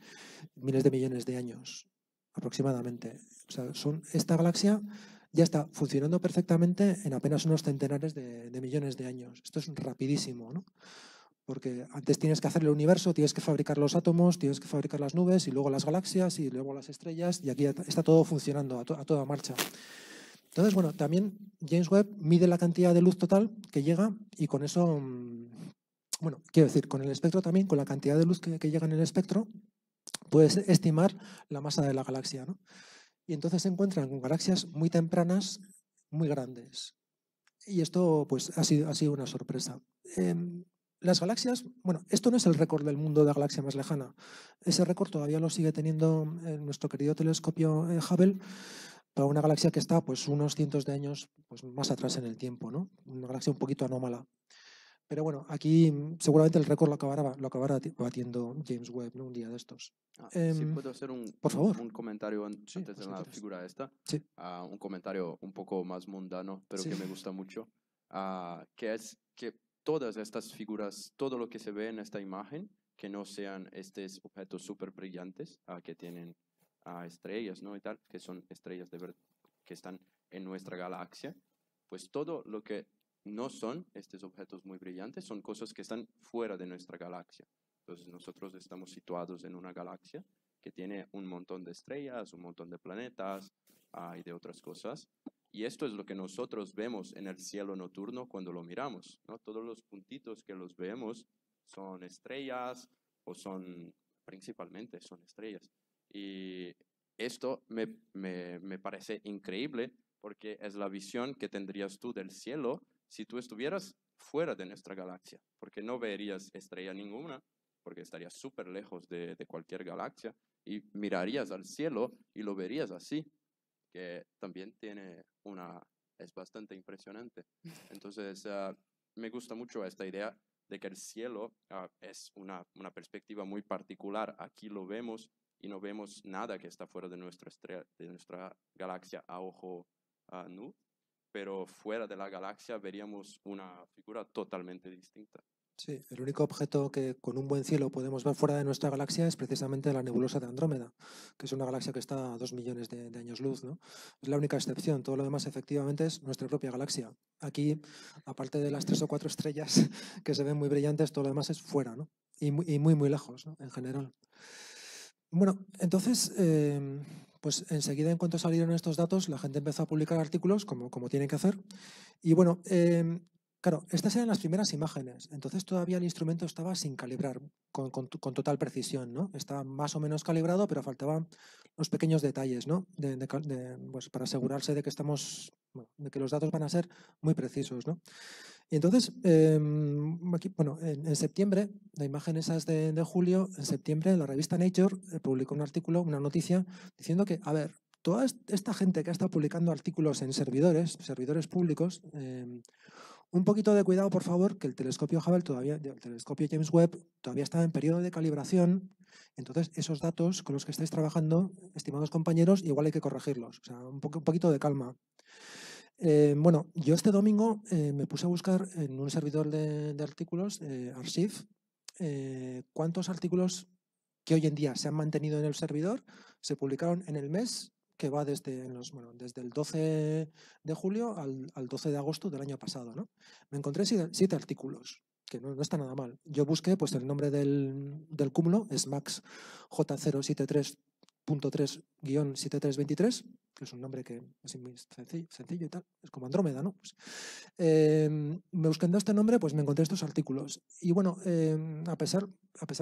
miles de millones de años aproximadamente. O sea, esta galaxia ya está funcionando perfectamente en apenas unos centenares de millones de años. Esto es rapidísimo, ¿no? Porque antes tienes que hacer el universo, tienes que fabricar los átomos, tienes que fabricar las nubes y luego las galaxias y luego las estrellas y aquí está todo funcionando a toda marcha. Entonces, bueno, también James Webb mide la cantidad de luz total que llega y con eso, bueno, quiero decir, con el espectro también, con la cantidad de luz que llega en el espectro, puedes estimar la masa de la galaxia, ¿no? Y entonces se encuentran con galaxias muy tempranas, muy grandes. Y esto, pues, ha sido una sorpresa. Las galaxias, bueno, esto no es el récord del mundo de la galaxia más lejana. Ese récord todavía lo sigue teniendo nuestro querido telescopio Hubble, para una galaxia que está pues, unos cientos de años pues, más atrás en el tiempo, ¿no? Una galaxia un poquito anómala. Pero bueno, aquí seguramente el récord lo acabará batiendo James Webb, ¿no? Un día de estos. Sí, puedo hacer un comentario antes de la figura esta. Sí. Un comentario un poco más mundano, pero sí, que me gusta mucho. Que es que todas estas figuras, todo lo que se ve en esta imagen, que no sean estos objetos súper brillantes que tienen a estrellas, ¿no? Y tal, que son estrellas de verdad que están en nuestra galaxia, pues todo lo que no son estos objetos muy brillantes son cosas que están fuera de nuestra galaxia. Entonces nosotros estamos situados en una galaxia que tiene un montón de estrellas, un montón de planetas y de otras cosas. Y esto es lo que nosotros vemos en el cielo nocturno cuando lo miramos, ¿no? Todos los puntitos que los vemos son estrellas o principalmente son estrellas. Y esto me parece increíble porque es la visión que tendrías tú del cielo si tú estuvieras fuera de nuestra galaxia, porque no verías estrella ninguna, porque estarías súper lejos de cualquier galaxia, y mirarías al cielo y lo verías así, que también tiene una... es bastante impresionante. Entonces, me gusta mucho esta idea de que el cielo es una perspectiva muy particular. Aquí lo vemos y no vemos nada que está fuera de nuestra estrella, de nuestra galaxia a ojo nu, pero fuera de la galaxia veríamos una figura totalmente distinta. Sí, el único objeto que con un buen cielo podemos ver fuera de nuestra galaxia es precisamente la nebulosa de Andrómeda, que es una galaxia que está a 2 millones de años luz, ¿no? Es la única excepción, todo lo demás efectivamente es nuestra propia galaxia. Aquí, aparte de las 3 o 4 estrellas que se ven muy brillantes, todo lo demás es fuera, ¿no? Y muy, muy lejos, ¿no? En general. Bueno, entonces, pues enseguida en cuanto salieron estos datos, la gente empezó a publicar artículos, como tienen que hacer, y bueno... Claro, estas eran las primeras imágenes, entonces todavía el instrumento estaba sin calibrar con total precisión, ¿no? Estaba más o menos calibrado, pero faltaban los pequeños detalles, ¿no? Pues para asegurarse de que estamos, bueno, de que los datos van a ser muy precisos, ¿no? Y entonces, aquí, bueno, en septiembre, la imagen esa es de julio, en septiembre la revista Nature publicó un artículo, una noticia, diciendo que, a ver, toda esta gente que ha estado publicando artículos en servidores públicos, un poquito de cuidado, por favor, que el telescopio Hubble todavía, el telescopio James Webb todavía está en periodo de calibración. Entonces, esos datos con los que estáis trabajando, estimados compañeros, igual hay que corregirlos. O sea, un poquito de calma. Bueno, yo este domingo me puse a buscar en un servidor de artículos, Archive, cuántos artículos que hoy en día se han mantenido en el servidor se publicaron en el mes que va desde el 12 de julio al 12 de agosto del año pasado, ¿no? Me encontré 7 artículos, que no está nada mal. Yo busqué, pues, el nombre del cúmulo, es Max J073.3-7323, que es un nombre que es muy sencillo y tal, es como Andrómeda, ¿no? Pues, buscando este nombre, pues me encontré estos artículos. Y bueno, a pesar de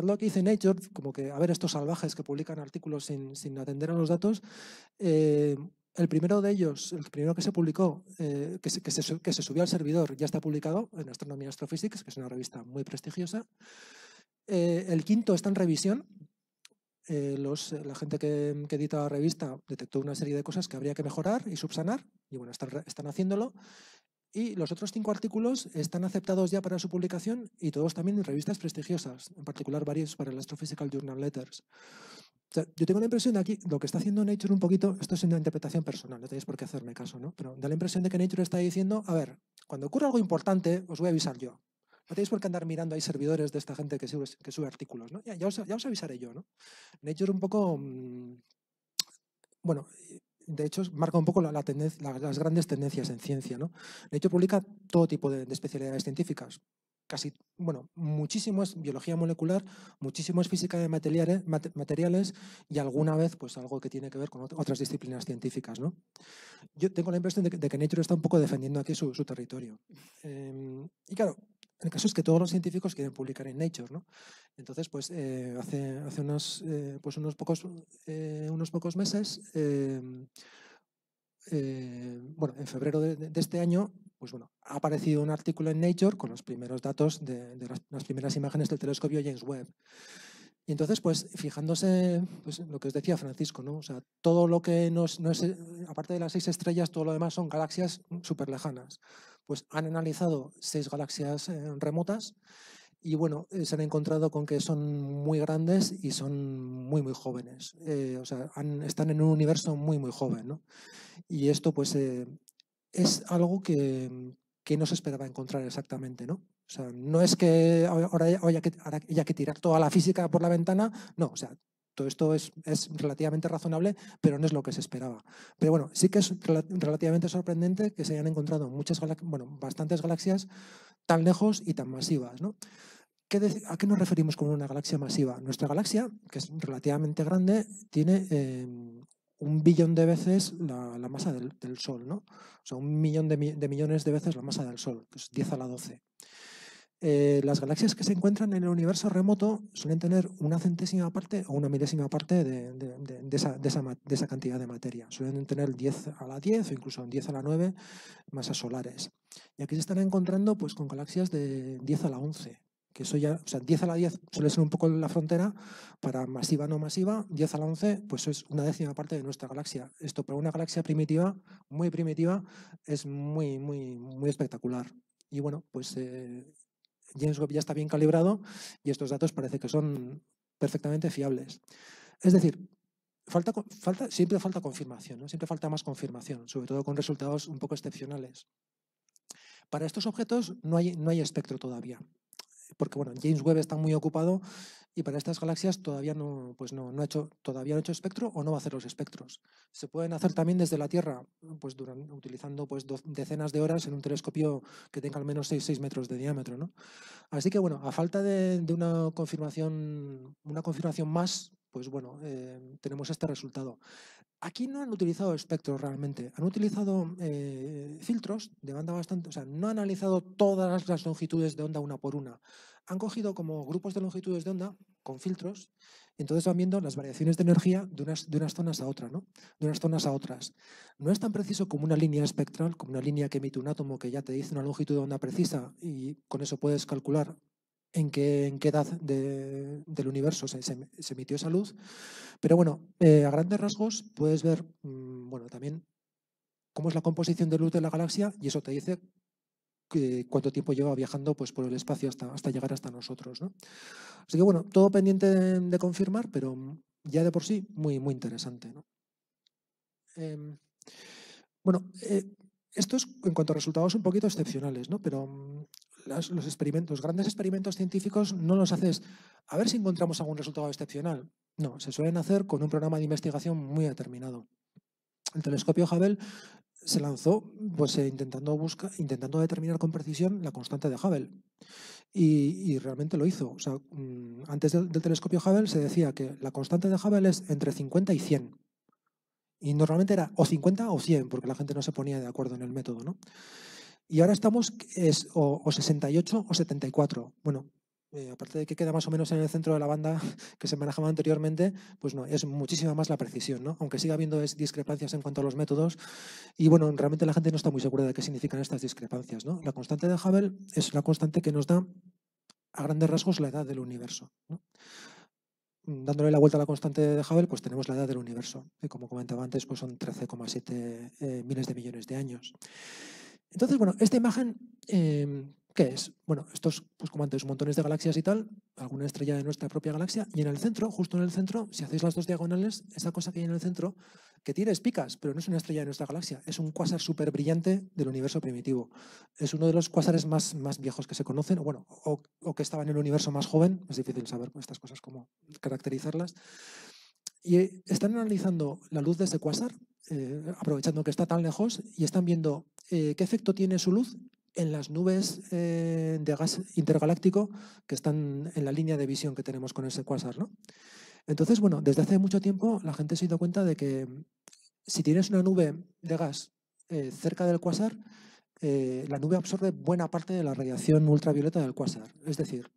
lo que dice Nature, como que, a ver, estos salvajes que publican artículos sin atender a los datos, el primero de ellos, el primero que se publicó, que se subió al servidor, ya está publicado en Astronomy Astrophysics, que es una revista muy prestigiosa. El quinto está en revisión. La gente que edita la revista detectó una serie de cosas que habría que mejorar y subsanar, y bueno, están haciéndolo. Y los otros 5 artículos están aceptados ya para su publicación, y todos también en revistas prestigiosas, en particular varios para el Astrophysical Journal Letters. O sea, yo tengo la impresión de aquí, lo que está haciendo Nature un poquito, esto es una interpretación personal, no tenéis por qué hacerme caso, ¿no? Pero da la impresión de que Nature está diciendo, a ver, cuando ocurra algo importante os voy a avisar yo. No tenéis por qué andar mirando, hay servidores de esta gente que sube artículos, ¿no? Ya os avisaré yo, ¿no? Nature un poco... Bueno, de hecho, marca un poco las grandes tendencias en ciencia, ¿no? Nature publica todo tipo de especialidades científicas. Casi, bueno, muchísimo es biología molecular, muchísimo es física de materiales y alguna vez pues algo que tiene que ver con otras disciplinas científicas, ¿no? Yo tengo la impresión de que Nature está un poco defendiendo aquí su territorio. Y claro... El caso es que todos los científicos quieren publicar en Nature, ¿no? Entonces, pues hace unos pocos meses, bueno, en febrero de este año, pues bueno, ha aparecido un artículo en Nature con los primeros datos de las primeras imágenes del telescopio James Webb. Y entonces, pues, fijándose, pues, lo que os decía Francisco, ¿no? O sea, todo lo que no es, aparte de las 6 estrellas, todo lo demás son galaxias súper lejanas. Pues han analizado 6 galaxias remotas y, bueno, se han encontrado con que son muy grandes y son muy, muy jóvenes. O sea, están en un universo muy, muy joven, ¿no? Y esto, pues, es algo que no se esperaba encontrar exactamente, ¿no? O sea, no es que ahora haya que tirar toda la física por la ventana, no, o sea, todo esto es relativamente razonable, pero no es lo que se esperaba. Pero bueno, sí que es relativamente sorprendente que se hayan encontrado bastantes galaxias tan lejos y tan masivas, ¿no? ¿A qué nos referimos con una galaxia masiva? Nuestra galaxia, que es relativamente grande, tiene... 1 billón de veces la masa del Sol, ¿no? O sea, 1 millón de millones de veces la masa del Sol, que es 10 a la 12. Las galaxias que se encuentran en el universo remoto suelen tener una centésima parte o una milésima parte de esa cantidad de materia. Suelen tener 10 a la 10 o incluso 10 a la 9 masas solares. Y aquí se están encontrando pues, con galaxias de 10 a la 11. Que eso ya, o sea, 10 a la 10 suele ser un poco la frontera para masiva no masiva, 10 a la 11 pues es una décima parte de nuestra galaxia. Esto para una galaxia primitiva, muy primitiva, es muy espectacular. Y bueno, pues James Webb ya está bien calibrado y estos datos parece que son perfectamente fiables. Es decir, siempre falta confirmación, ¿no? Siempre falta más confirmación, sobre todo con resultados un poco excepcionales. Para estos objetos no hay espectro todavía. Porque bueno, James Webb está muy ocupado y para estas galaxias todavía no ha hecho espectro o no va a hacer los espectros. Se pueden hacer también desde la Tierra, pues utilizando pues, decenas de horas en un telescopio que tenga al menos 6 metros de diámetro, ¿no? Así que bueno, a falta de una confirmación más, pues bueno, tenemos este resultado. Aquí no han utilizado espectros realmente, han utilizado filtros de banda bastante, o sea, no han analizado todas las longitudes de onda una por una. Han cogido como grupos de longitudes de onda con filtros, y entonces van viendo las variaciones de energía de unas zonas a otras, ¿no? De unas zonas a otras. No es tan preciso como una línea espectral, como una línea que emite un átomo que ya te dice una longitud de onda precisa y con eso puedes calcular en qué edad del universo se emitió esa luz. Pero bueno, a grandes rasgos puedes ver bueno, también cómo es la composición de luz de la galaxia y eso te dice cuánto tiempo lleva viajando pues, por el espacio hasta llegar hasta nosotros, ¿no? Así que bueno, todo pendiente de confirmar, pero ya de por sí muy interesante, ¿no? Bueno, esto es en cuanto a resultados un poquito excepcionales, ¿no? Pero los experimentos, grandes experimentos científicos no los haces a ver si encontramos algún resultado excepcional. No, se suelen hacer con un programa de investigación muy determinado. El telescopio Hubble se lanzó pues, intentando determinar con precisión la constante de Hubble. Y realmente lo hizo. O sea, antes del telescopio Hubble se decía que la constante de Hubble es entre 50 y 100. Y normalmente era o 50 o 100, porque la gente no se ponía de acuerdo en el método, ¿no? Y ahora estamos o 68 o 74. Bueno, aparte de que queda más o menos en el centro de la banda que se manejaba anteriormente, pues no, es muchísima más la precisión, ¿no? Aunque siga habiendo discrepancias en cuanto a los métodos. Y bueno, realmente la gente no está muy segura de qué significan estas discrepancias, ¿no? La constante de Hubble es la constante que nos da a grandes rasgos la edad del universo, ¿no? Dándole la vuelta a la constante de Hubble, pues tenemos la edad del universo, que como comentaba antes, pues son 13,7 miles de millones de años. Entonces, bueno, esta imagen, ¿qué es? Bueno, estos, pues como antes, montones de galaxias y tal, alguna estrella de nuestra propia galaxia, y en el centro, justo en el centro, si hacéis las dos diagonales, esa cosa que hay en el centro, que tiene espicas, pero no es una estrella de nuestra galaxia, es un cuásar súper brillante del universo primitivo. Es uno de los cuásares más viejos que se conocen, bueno, o que estaba en el universo más joven, es difícil saber estas cosas, cómo caracterizarlas. Y están analizando la luz de ese cuásar, aprovechando que está tan lejos, y están viendo qué efecto tiene su luz en las nubes de gas intergaláctico que están en la línea de visión que tenemos con ese cuásar, ¿no? Entonces, bueno, desde hace mucho tiempo la gente se ha dado cuenta de que si tienes una nube de gas cerca del cuásar, la nube absorbe buena parte de la radiación ultravioleta del cuásar. Es decir,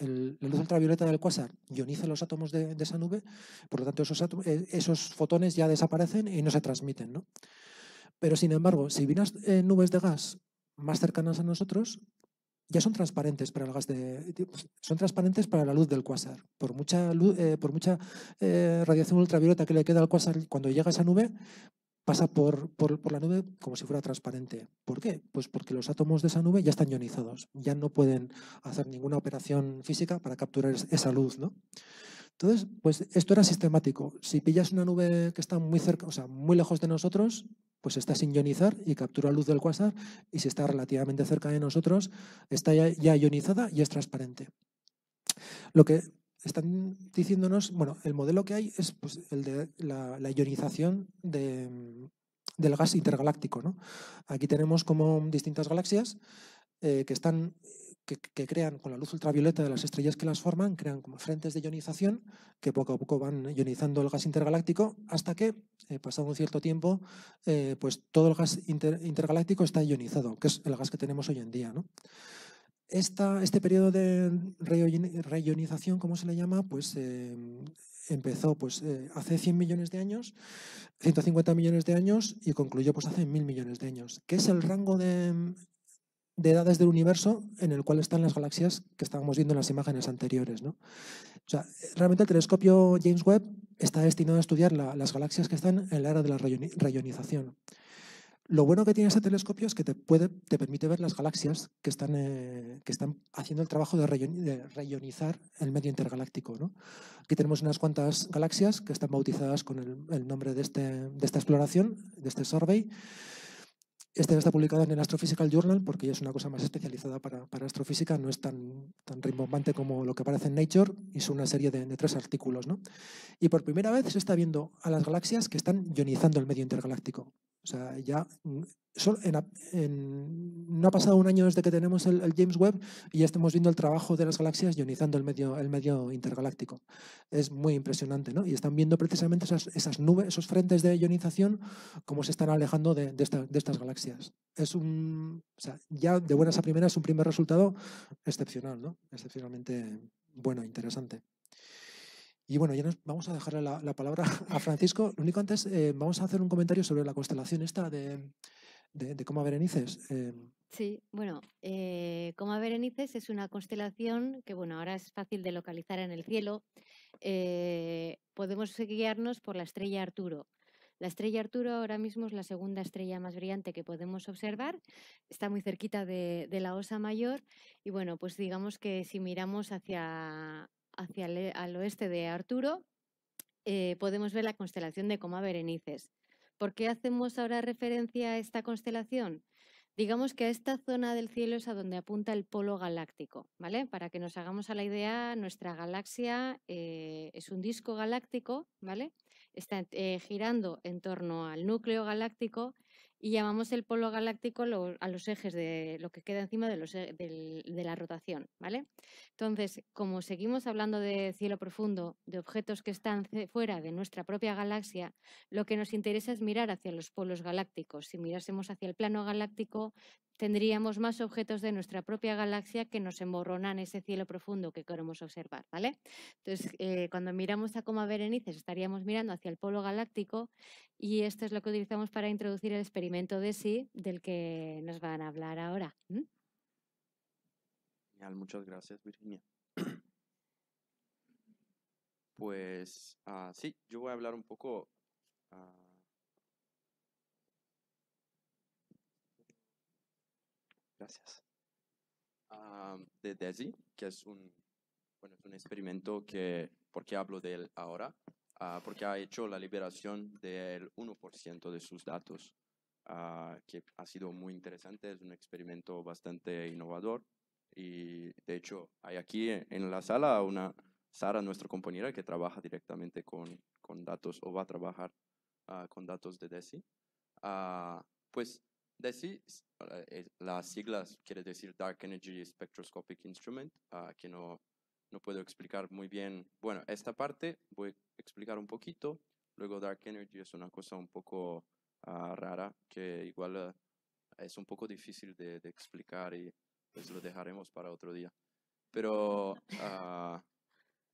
la luz ultravioleta del cuásar ioniza los átomos de esa nube, por lo tanto esos fotones ya desaparecen y no se transmiten, ¿no? Pero sin embargo, si vieras nubes de gas más cercanas a nosotros, ya son transparentes para el gas son transparentes para la luz del cuásar. Por mucha radiación ultravioleta que le queda al cuásar, cuando llega a esa nube pasa por la nube como si fuera transparente. ¿Por qué? Pues porque los átomos de esa nube ya están ionizados, ya no pueden hacer ninguna operación física para capturar esa luz, ¿no? Entonces, pues esto era sistemático. Si pillas una nube que está muy cerca, o sea, muy lejos de nosotros, pues está sin ionizar y captura luz del cuásar, y si está relativamente cerca de nosotros, está ya ionizada y es transparente. Lo que están diciéndonos, bueno, el modelo que hay es pues, el de la ionización del gas intergaláctico, ¿no? Aquí tenemos como distintas galaxias que crean con la luz ultravioleta de las estrellas que las forman, crean como frentes de ionización que poco a poco van ionizando el gas intergaláctico hasta que, pasado un cierto tiempo, pues todo el gas intergaláctico está ionizado, que es el gas que tenemos hoy en día, ¿no? Este periodo de reionización, ¿cómo se le llama? Pues empezó hace 100 millones de años, 150 millones de años y concluyó hace 1.000 millones de años, que es el rango de edades del universo en el cual están las galaxias que estábamos viendo en las imágenes anteriores, ¿no? O sea, realmente el telescopio James Webb está destinado a estudiar las galaxias que están en la era de la reionización. Lo bueno que tiene este telescopio es que te permite ver las galaxias que están haciendo el trabajo de reionizar el medio intergaláctico, ¿no? Aquí tenemos unas cuantas galaxias que están bautizadas con el nombre de esta exploración, de este survey. Este está publicado en el Astrophysical Journal porque ya es una cosa más especializada para astrofísica, no es tan rimbombante como lo que aparece en Nature, y son una serie de 3 artículos, ¿no? Y por primera vez se está viendo a las galaxias que están ionizando el medio intergaláctico. O sea, ya no ha pasado un año desde que tenemos el James Webb y ya estamos viendo el trabajo de las galaxias ionizando el medio intergaláctico. Es muy impresionante, ¿no? Y están viendo precisamente esas nubes, esos frentes de ionización, cómo se están alejando de estas galaxias. Es ya de buenas a primeras, un primer resultado excepcional, ¿no? Excepcionalmente bueno, interesante. Y bueno, ya nos vamos a dejarle la palabra a Francisco. Lo único antes, vamos a hacer un comentario sobre la constelación esta de Coma Berenices. Sí, bueno, Coma Berenices es una constelación que, bueno, ahora es fácil de localizar en el cielo. Podemos guiarnos por la estrella Arturo. La estrella Arturo ahora mismo es la segunda estrella más brillante que podemos observar. Está muy cerquita de la Osa Mayor. Y bueno, pues digamos que si miramos hacia el oeste de Arturo, podemos ver la constelación de Coma Berenices. ¿Por qué hacemos ahora referencia a esta constelación? Digamos que a esta zona del cielo es a donde apunta el polo galáctico, ¿vale? Para que nos hagamos a la idea, nuestra galaxia es un disco galáctico, ¿vale? Está girando en torno al núcleo galáctico y llamamos el polo galáctico a los ejes de lo que queda encima de la rotación, ¿vale? Entonces, como seguimos hablando de cielo profundo, de objetos que están fuera de nuestra propia galaxia, lo que nos interesa es mirar hacia los polos galácticos. Si mirásemos hacia el plano galáctico, tendríamos más objetos de nuestra propia galaxia que nos emborronan ese cielo profundo que queremos observar, ¿vale? Entonces, cuando miramos a Coma Berenices, estaríamos mirando hacia el polo galáctico, y esto es lo que utilizamos para introducir el experimento DESI, del que nos van a hablar ahora. Genial, muchas gracias, Virginia. Pues sí, yo voy a hablar un poco... Gracias. De DESI, que es un experimento que, ¿por qué hablo de él ahora? Porque ha hecho la liberación del 1% de sus datos, que ha sido muy interesante, es un experimento bastante innovador. Y de hecho, hay aquí en la sala Sara, nuestra compañera, que trabaja directamente con datos, o va a trabajar con datos de DESI. Pues DESI, las siglas quiere decir Dark Energy Spectroscopic Instrument, que no puedo explicar muy bien. Bueno, esta parte voy a explicar un poquito. Luego Dark Energy es una cosa un poco rara, que igual es un poco difícil de explicar, y pues lo dejaremos para otro día. Pero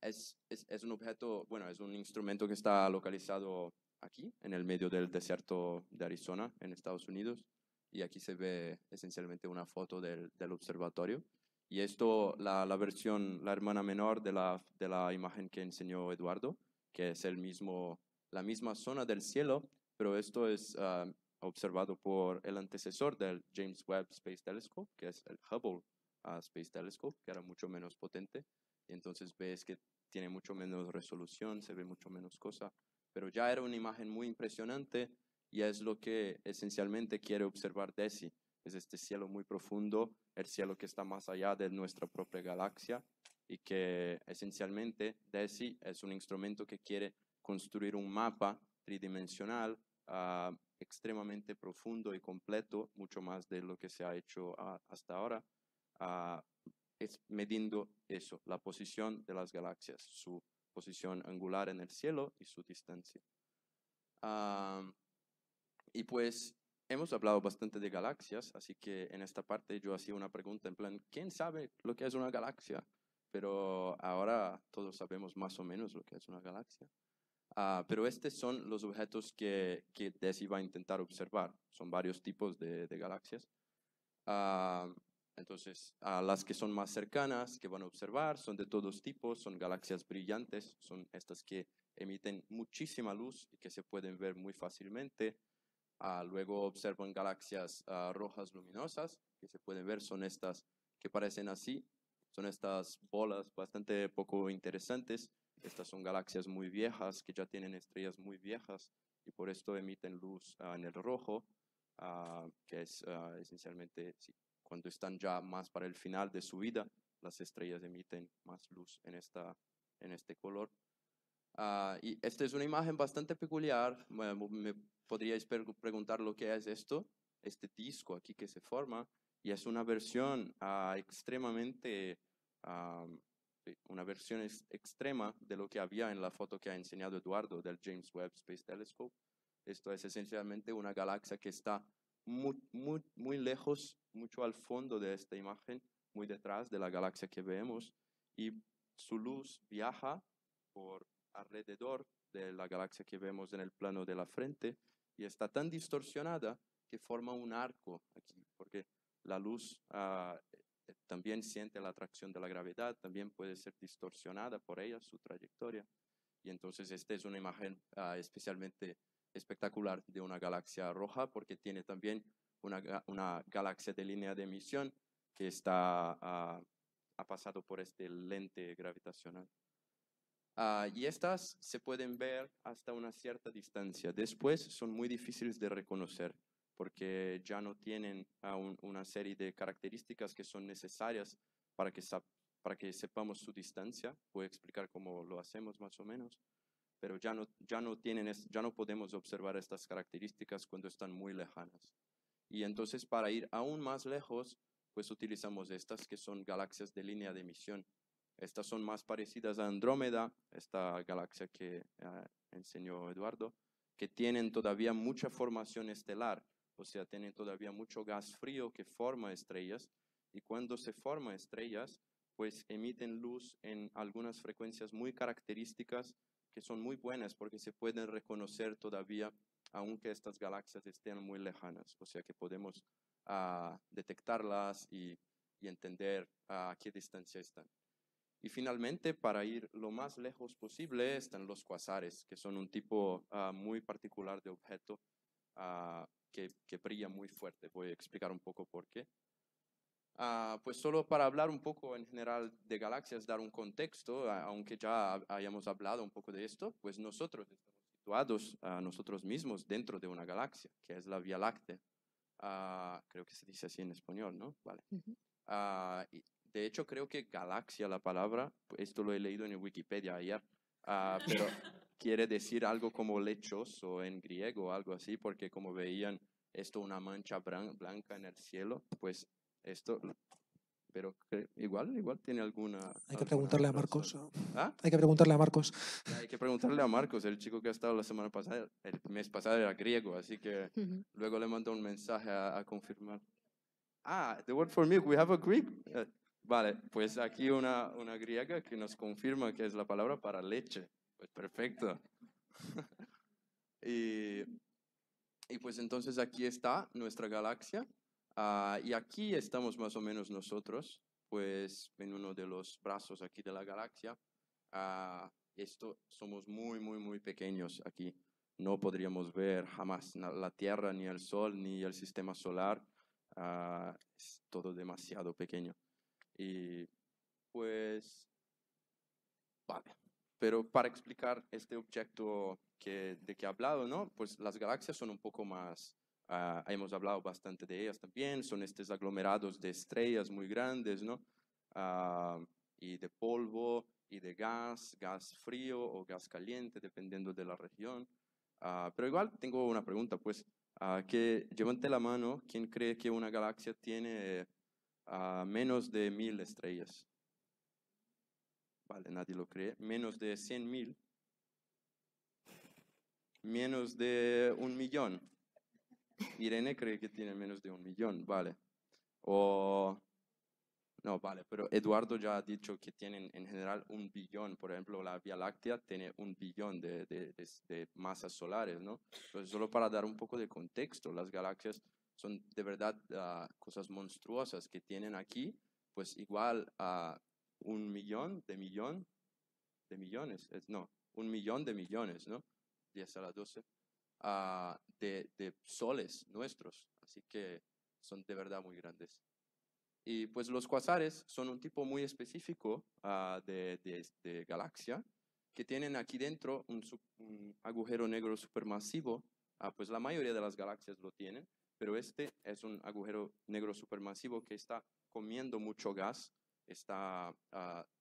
es un objeto, bueno, es un instrumento que está localizado aquí, en el medio del desierto de Arizona, en Estados Unidos. Y aquí se ve esencialmente una foto del observatorio. Y esto, la versión, la hermana menor de la imagen que enseñó Eduardo, que es la misma zona del cielo, pero esto es observado por el antecesor del James Webb Space Telescope, que es el Hubble Space Telescope, que era mucho menos potente. Y entonces ves que tiene mucho menos resolución, se ve mucho menos cosa. Pero ya era una imagen muy impresionante, y es lo que esencialmente quiere observar DESI. Es este cielo muy profundo, el cielo que está más allá de nuestra propia galaxia, y que esencialmente DESI es un instrumento que quiere construir un mapa tridimensional extremadamente profundo y completo, mucho más de lo que se ha hecho hasta ahora, midiendo eso, la posición de las galaxias, su posición angular en el cielo y su distancia. Y pues Hemos hablado bastante de galaxias, así que en esta parte yo hacía una pregunta en plan, ¿quién sabe lo que es una galaxia? Pero ahora todos sabemos más o menos lo que es una galaxia. Pero estos son los objetos que Desi va a intentar observar. Son varios tipos de galaxias. Entonces, las que son más cercanas, que van a observar, son de todos tipos, son galaxias brillantes, son estas que emiten muchísima luz y que se pueden ver muy fácilmente. Luego observan galaxias rojas luminosas, que se pueden ver, son estas que parecen así, son estas bolas bastante poco interesantes. Estas son galaxias muy viejas, que ya tienen estrellas muy viejas, y por esto emiten luz en el rojo, que es esencialmente, sí, cuando están ya más para el final de su vida, las estrellas emiten más luz en este color. Y esta es una imagen bastante peculiar. Me podríais preguntar lo que es esto, este disco aquí que se forma, y es una versión extremadamente, una versión extrema de lo que había en la foto que ha enseñado Eduardo del James Webb Space Telescope. Esto es esencialmente una galaxia que está muy lejos, mucho al fondo de esta imagen, muy detrás de la galaxia que vemos, y su luz viaja por alrededor de la galaxia que vemos en el plano de la frente, y está tan distorsionada que forma un arco aquí, porque la luz también siente la atracción de la gravedad, también puede ser distorsionada por ella, su trayectoria. Y entonces esta es una imagen especialmente espectacular de una galaxia roja, porque tiene también una galaxia de línea de emisión que está, ha pasado por este lente gravitacional. Y estas se pueden ver hasta una cierta distancia. Después son muy difíciles de reconocer porque ya no tienen una serie de características que son necesarias para que sepamos su distancia. Voy a explicar cómo lo hacemos más o menos. Pero ya no podemos observar estas características cuando están muy lejanas. Y entonces para ir aún más lejos, pues utilizamos estas que son galaxias de línea de emisión. Estas son más parecidas a Andrómeda, esta galaxia que enseñó Eduardo, que tienen todavía mucha formación estelar, o sea, tienen todavía mucho gas frío que forma estrellas, y cuando se forman estrellas, pues emiten luz en algunas frecuencias muy características que son muy buenas porque se pueden reconocer todavía, aunque estas galaxias estén muy lejanas, o sea que podemos detectarlas y entender a qué distancia están. Y finalmente, para ir lo más lejos posible, están los cuasares, que son un tipo muy particular de objeto que brilla muy fuerte. Voy a explicar un poco por qué. Pues solo para hablar un poco en general de galaxias, dar un contexto, aunque ya hayamos hablado un poco de esto, pues nosotros estamos situados a nosotros mismos dentro de una galaxia, que es la Vía Láctea. Creo que se dice así en español, ¿no? Vale. De hecho, creo que galaxia, la palabra, esto lo he leído en Wikipedia ayer, pero quiere decir algo como lechos o en griego, algo así, porque como veían esto, una mancha blanca en el cielo, pues esto, pero igual tiene alguna... Hay que preguntarle a Marcos. ¿Ah? Hay que preguntarle a Marcos. Hay que preguntarle a Marcos, el chico que ha estado la semana pasada, el mes pasado era griego, así que luego le mandó un mensaje a confirmar. Ah, the word for milk, we have a Greek... Vale, pues aquí una griega que nos confirma que es la palabra para leche. Pues perfecto. y pues entonces aquí está nuestra galaxia. Y aquí estamos más o menos nosotros, pues en uno de los brazos aquí de la galaxia. Esto somos muy pequeños aquí. No podríamos ver jamás la Tierra, ni el Sol, ni el sistema solar. Es todo demasiado pequeño. Y pues, vale, pero para explicar este objeto de que he hablado, ¿no? Pues las galaxias son un poco más, hemos hablado bastante de ellas también, son estos aglomerados de estrellas muy grandes, ¿no? Y de polvo y de gas frío o gas caliente, dependiendo de la región. Pero igual tengo una pregunta, pues, que levante la mano, ¿quién cree que una galaxia tiene... menos de 1000 estrellas? Vale, nadie lo cree. Menos de 100.000. Menos de 1.000.000. Irene cree que tiene menos de 1 millón, vale. O... no, vale, pero Eduardo ya ha dicho que tienen en general 1 billón. Por ejemplo, la Vía Láctea tiene 1 billón de masas solares, ¿no? Entonces, solo para dar un poco de contexto, las galaxias son de verdad cosas monstruosas que tienen aquí, pues igual a 1 millón de millones, no, 1 millón de millones, ¿no? 10 a la 12, de soles nuestros. Así que son de verdad muy grandes. Y pues los cuasares son un tipo muy específico de galaxia que tienen aquí dentro un agujero negro supermasivo. Pues la mayoría de las galaxias lo tienen, pero este es un agujero negro supermasivo que está comiendo mucho gas,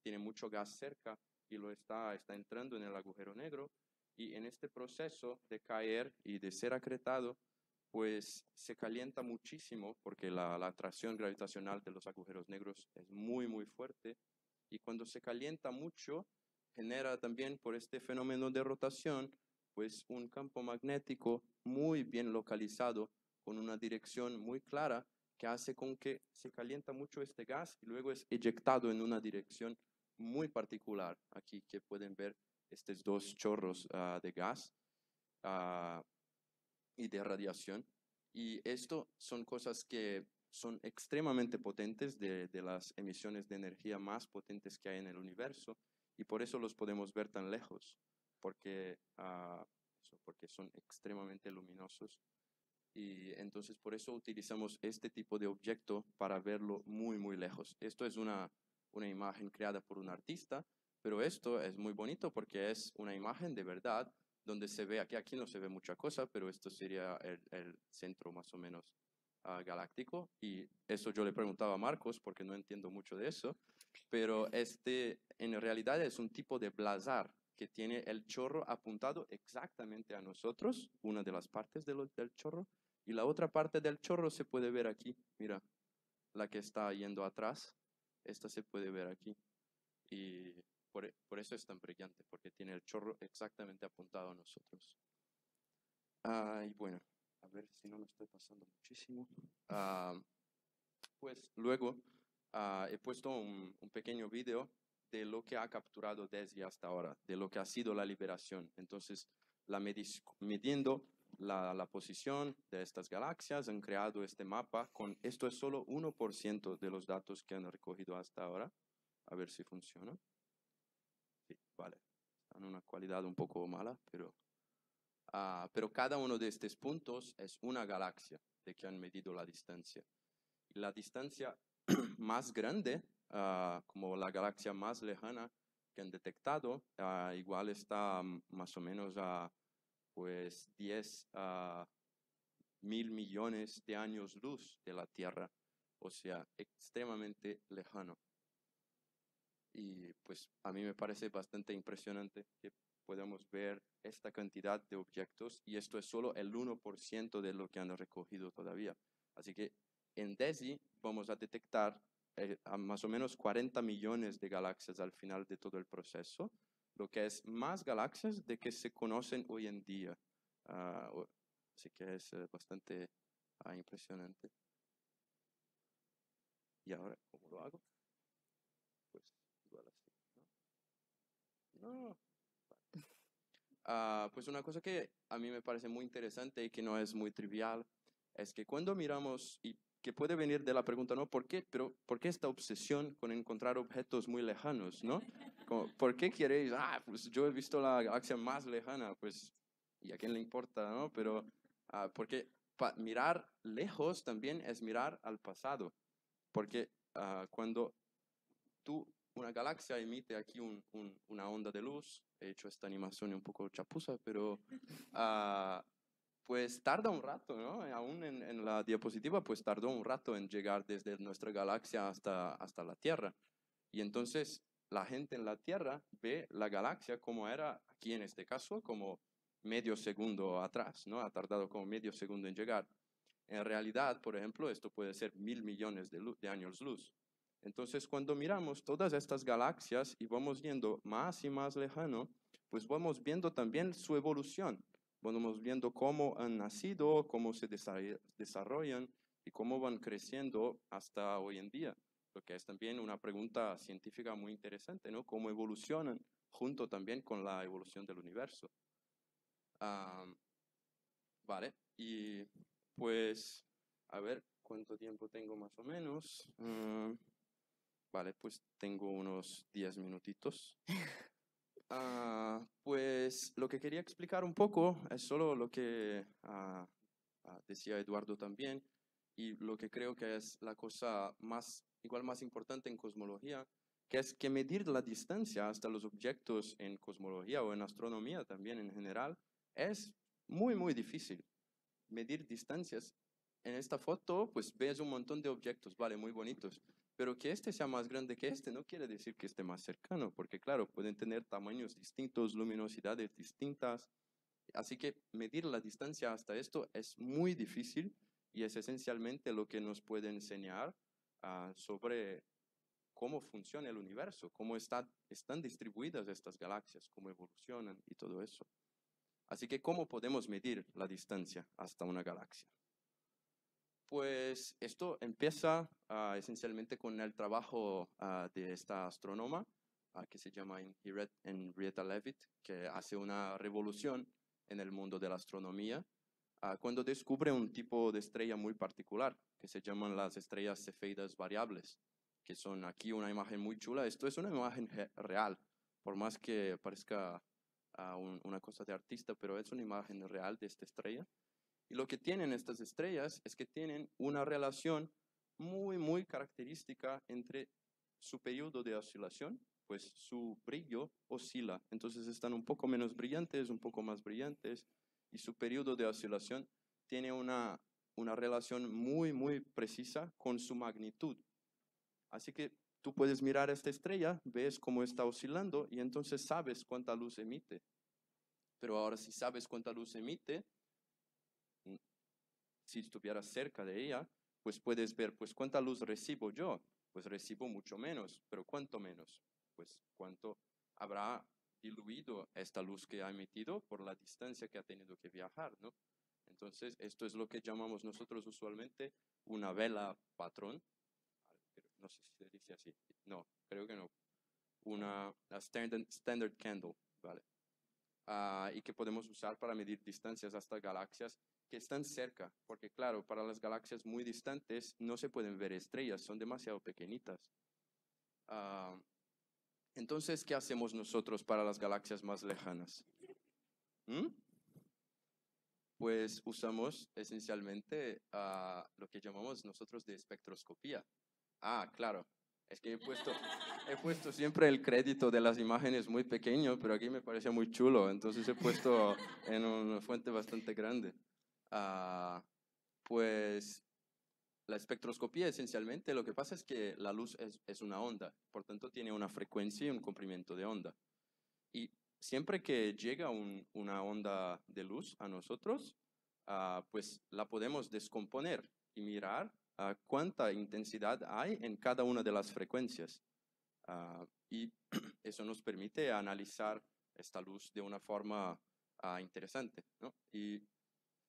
tiene mucho gas cerca y lo está entrando en el agujero negro. Y en este proceso de caer y de ser acretado, pues se calienta muchísimo porque la atracción gravitacional de los agujeros negros es muy, muy fuerte. Y cuando se calienta mucho, genera también por este fenómeno de rotación, pues un campo magnético muy bien localizado con una dirección muy clara que hace con que se calienta mucho este gas y luego es eyectado en una dirección muy particular. Aquí que pueden ver estos dos chorros de gas y de radiación, y esto son cosas que son extremadamente potentes, de las emisiones de energía más potentes que hay en el universo, y por eso los podemos ver tan lejos, porque son extremadamente luminosos, y entonces por eso utilizamos este tipo de objeto para verlo muy, muy lejos. Esto es una imagen creada por un artista, pero esto es muy bonito porque es una imagen de verdad, donde se ve, aquí no se ve mucha cosa, pero esto sería el centro más o menos galáctico. Y eso yo le preguntaba a Marcos, porque no entiendo mucho de eso, pero en realidad es un tipo de blazar que tiene el chorro apuntado exactamente a nosotros, una de las partes del chorro, y la otra parte del chorro se puede ver aquí, mira, la que está yendo atrás, esta se puede ver aquí. Y... por eso es tan brillante, porque tiene el chorro exactamente apuntado a nosotros. Y bueno, a ver si no me estoy pasando muchísimo. Pues luego he puesto un pequeño video de lo que ha capturado desde hasta ahora, de lo que ha sido la liberación. Entonces, midiendo la posición de estas galaxias, han creado este mapa. Esto es solo 1% de los datos que han recogido hasta ahora. A ver si funciona. Sí, vale, están en una calidad un poco mala, pero cada uno de estos puntos es una galaxia de que han medido la distancia. Y la distancia más grande, como la galaxia más lejana que han detectado, igual está más o menos a pues 10.000 millones de años luz de la Tierra, o sea, extremadamente lejano. Y pues a mí me parece bastante impresionante que podamos ver esta cantidad de objetos, y esto es solo el 1% de lo que han recogido todavía. Así que en DESI vamos a detectar a más o menos 40 millones de galaxias al final de todo el proceso, lo que es más galaxias de que se conocen hoy en día. Así que es bastante impresionante. ¿Y ahora cómo lo hago? No. Pues una cosa que a mí me parece muy interesante y que no es muy trivial es que cuando miramos, y que puede venir de la pregunta, ¿no? ¿Por qué? Pero ¿por qué esta obsesión con encontrar objetos muy lejanos, ¿no? Como, ¿por qué queréis? Pues yo he visto la galaxia más lejana, pues, ¿y a quién le importa, no? Pero porque mirar lejos también es mirar al pasado, porque cuando tú... una galaxia emite aquí una onda de luz. He hecho esta animación un poco chapuza, pero pues tarda un rato, ¿no? Aún en la diapositiva, pues tardó un rato en llegar desde nuestra galaxia hasta la Tierra. Y entonces la gente en la Tierra ve la galaxia como era aquí en este caso, como medio segundo atrás, ¿no? Ha tardado como medio segundo en llegar. En realidad, por ejemplo, esto puede ser 1.000 millones de años luz. Entonces, cuando miramos todas estas galaxias y vamos yendo más y más lejano, pues vamos viendo también su evolución. vamos viendo cómo han nacido, cómo se desarrollan y cómo van creciendo hasta hoy en día, lo que es también una pregunta científica muy interesante, ¿no? Cómo evolucionan junto también con la evolución del universo. Vale, y pues, a ver cuánto tiempo tengo más o menos. Vale, pues tengo unos 10 minutitos. Pues lo que quería explicar un poco es solo lo que decía Eduardo también, y lo que creo que es la cosa más importante en cosmología, que es que medir la distancia hasta los objetos en cosmología o en astronomía también en general es muy, muy difícil. Medir distancias. En esta foto, pues ves un montón de objetos, vale, muy bonitos, pero que este sea más grande que este no quiere decir que esté más cercano, porque claro, pueden tener tamaños distintos, luminosidades distintas, así que medir la distancia hasta esto es muy difícil y es esencialmente lo que nos puede enseñar sobre cómo funciona el universo, cómo están distribuidas estas galaxias, cómo evolucionan y todo eso. Así que, ¿cómo podemos medir la distancia hasta una galaxia? Pues esto empieza esencialmente con el trabajo de esta astrónoma que se llama Henrietta Leavitt, que hace una revolución en el mundo de la astronomía cuando descubre un tipo de estrella muy particular que se llaman las estrellas cefeidas variables, que son aquí una imagen muy chula. Esto es una imagen real, por más que parezca una cosa de artista, pero es una imagen real de esta estrella. Y lo que tienen estas estrellas es que tienen una relación muy, muy característica entre su periodo de oscilación, pues su brillo oscila. Entonces están un poco menos brillantes, un poco más brillantes, y su periodo de oscilación tiene una relación muy, muy precisa con su magnitud. Así que tú puedes mirar esta estrella, ves cómo está oscilando y entonces sabes cuánta luz emite. Pero ahora si sabes cuánta luz emite, si estuvieras cerca de ella, pues puedes ver, pues ¿cuánta luz recibo yo? Pues recibo mucho menos, pero ¿cuánto menos? Pues ¿cuánto habrá diluido esta luz que ha emitido por la distancia que ha tenido que viajar, ¿no? Entonces, esto es lo que llamamos nosotros usualmente una vela patrón. No sé si se dice así. No, creo que no. Una standard candle, ¿vale? Y que podemos usar para medir distancias hasta galaxias que están cerca, porque claro, para las galaxias muy distantes no se pueden ver estrellas, son demasiado pequeñitas. Entonces, ¿qué hacemos nosotros para las galaxias más lejanas? Pues usamos esencialmente lo que llamamos nosotros de espectroscopía. Ah, claro, es que he puesto siempre el crédito de las imágenes muy pequeño, pero aquí me parece muy chulo, entonces he puesto en una fuente bastante grande. Pues la espectroscopía esencialmente lo que pasa es que la luz es una onda, por tanto tiene una frecuencia y un comprimento de onda. Y siempre que llega una onda de luz a nosotros, pues la podemos descomponer y mirar cuánta intensidad hay en cada una de las frecuencias. Y eso nos permite analizar esta luz de una forma interesante, ¿no? Y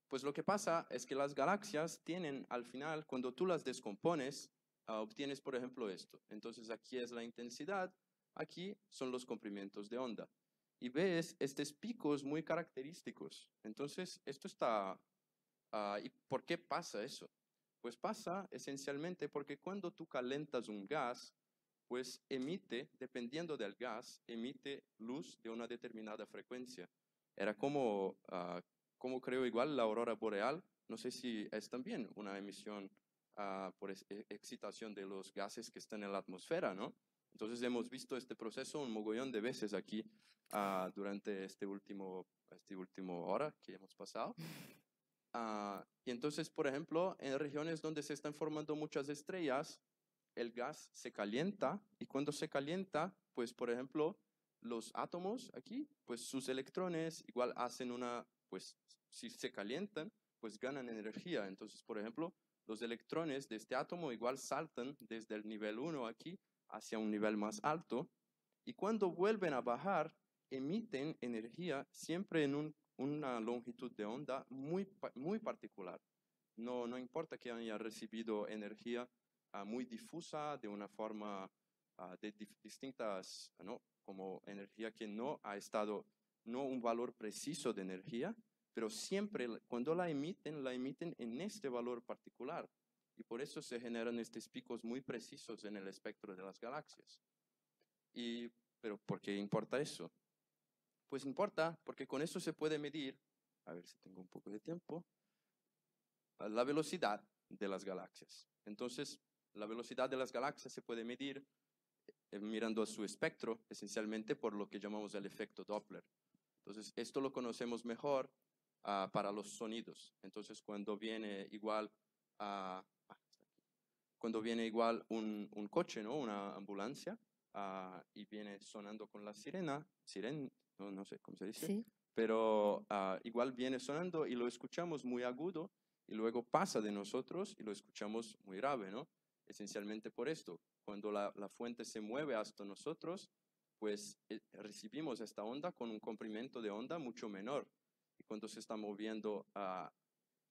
pues lo que pasa es que las galaxias tienen, al final, cuando tú las descompones, obtienes, por ejemplo, esto. Entonces, aquí es la intensidad, aquí son los comprimientos de onda. Y ves estos picos muy característicos. Entonces, esto está... ¿Y por qué pasa eso? Pues pasa esencialmente porque cuando tú calentas un gas, pues emite, dependiendo del gas, emite luz de una determinada frecuencia. Era como creo igual la aurora boreal, no sé si es también una emisión por excitación de los gases que están en la atmósfera, ¿no? Entonces hemos visto este proceso un mogollón de veces aquí durante este último hora que hemos pasado. Y entonces, por ejemplo, en regiones donde se están formando muchas estrellas, el gas se calienta y cuando se calienta, pues por ejemplo, los átomos aquí, pues sus electrones igual hacen una... pues si se calientan, pues ganan energía. Entonces, por ejemplo, los electrones de este átomo igual saltan desde el nivel 1 aquí hacia un nivel más alto y cuando vuelven a bajar, emiten energía siempre en un una longitud de onda muy particular. No importa que haya recibido energía muy difusa, de una forma distintas, ¿no? Como energía que no ha estado, no un valor preciso de energía, pero siempre cuando la emiten en este valor particular. Y por eso se generan estos picos muy precisos en el espectro de las galaxias. Y, ¿pero por qué importa eso? Pues importa porque con eso se puede medir, a ver si tengo un poco de tiempo, la velocidad de las galaxias. Entonces, la velocidad de las galaxias se puede medir mirando a su espectro, esencialmente por lo que llamamos el efecto Doppler. Entonces, esto lo conocemos mejor para los sonidos. Entonces, cuando viene igual a... Cuando viene igual un coche, ¿no? Una ambulancia, y viene sonando con la sirena, no sé cómo se dice, sí. Pero igual viene sonando y lo escuchamos muy agudo, y luego pasa de nosotros y lo escuchamos muy grave, ¿no? Esencialmente por esto, cuando la fuente se mueve hasta nosotros, pues recibimos esta onda con un comprimento de onda mucho menor. Y cuando se está moviendo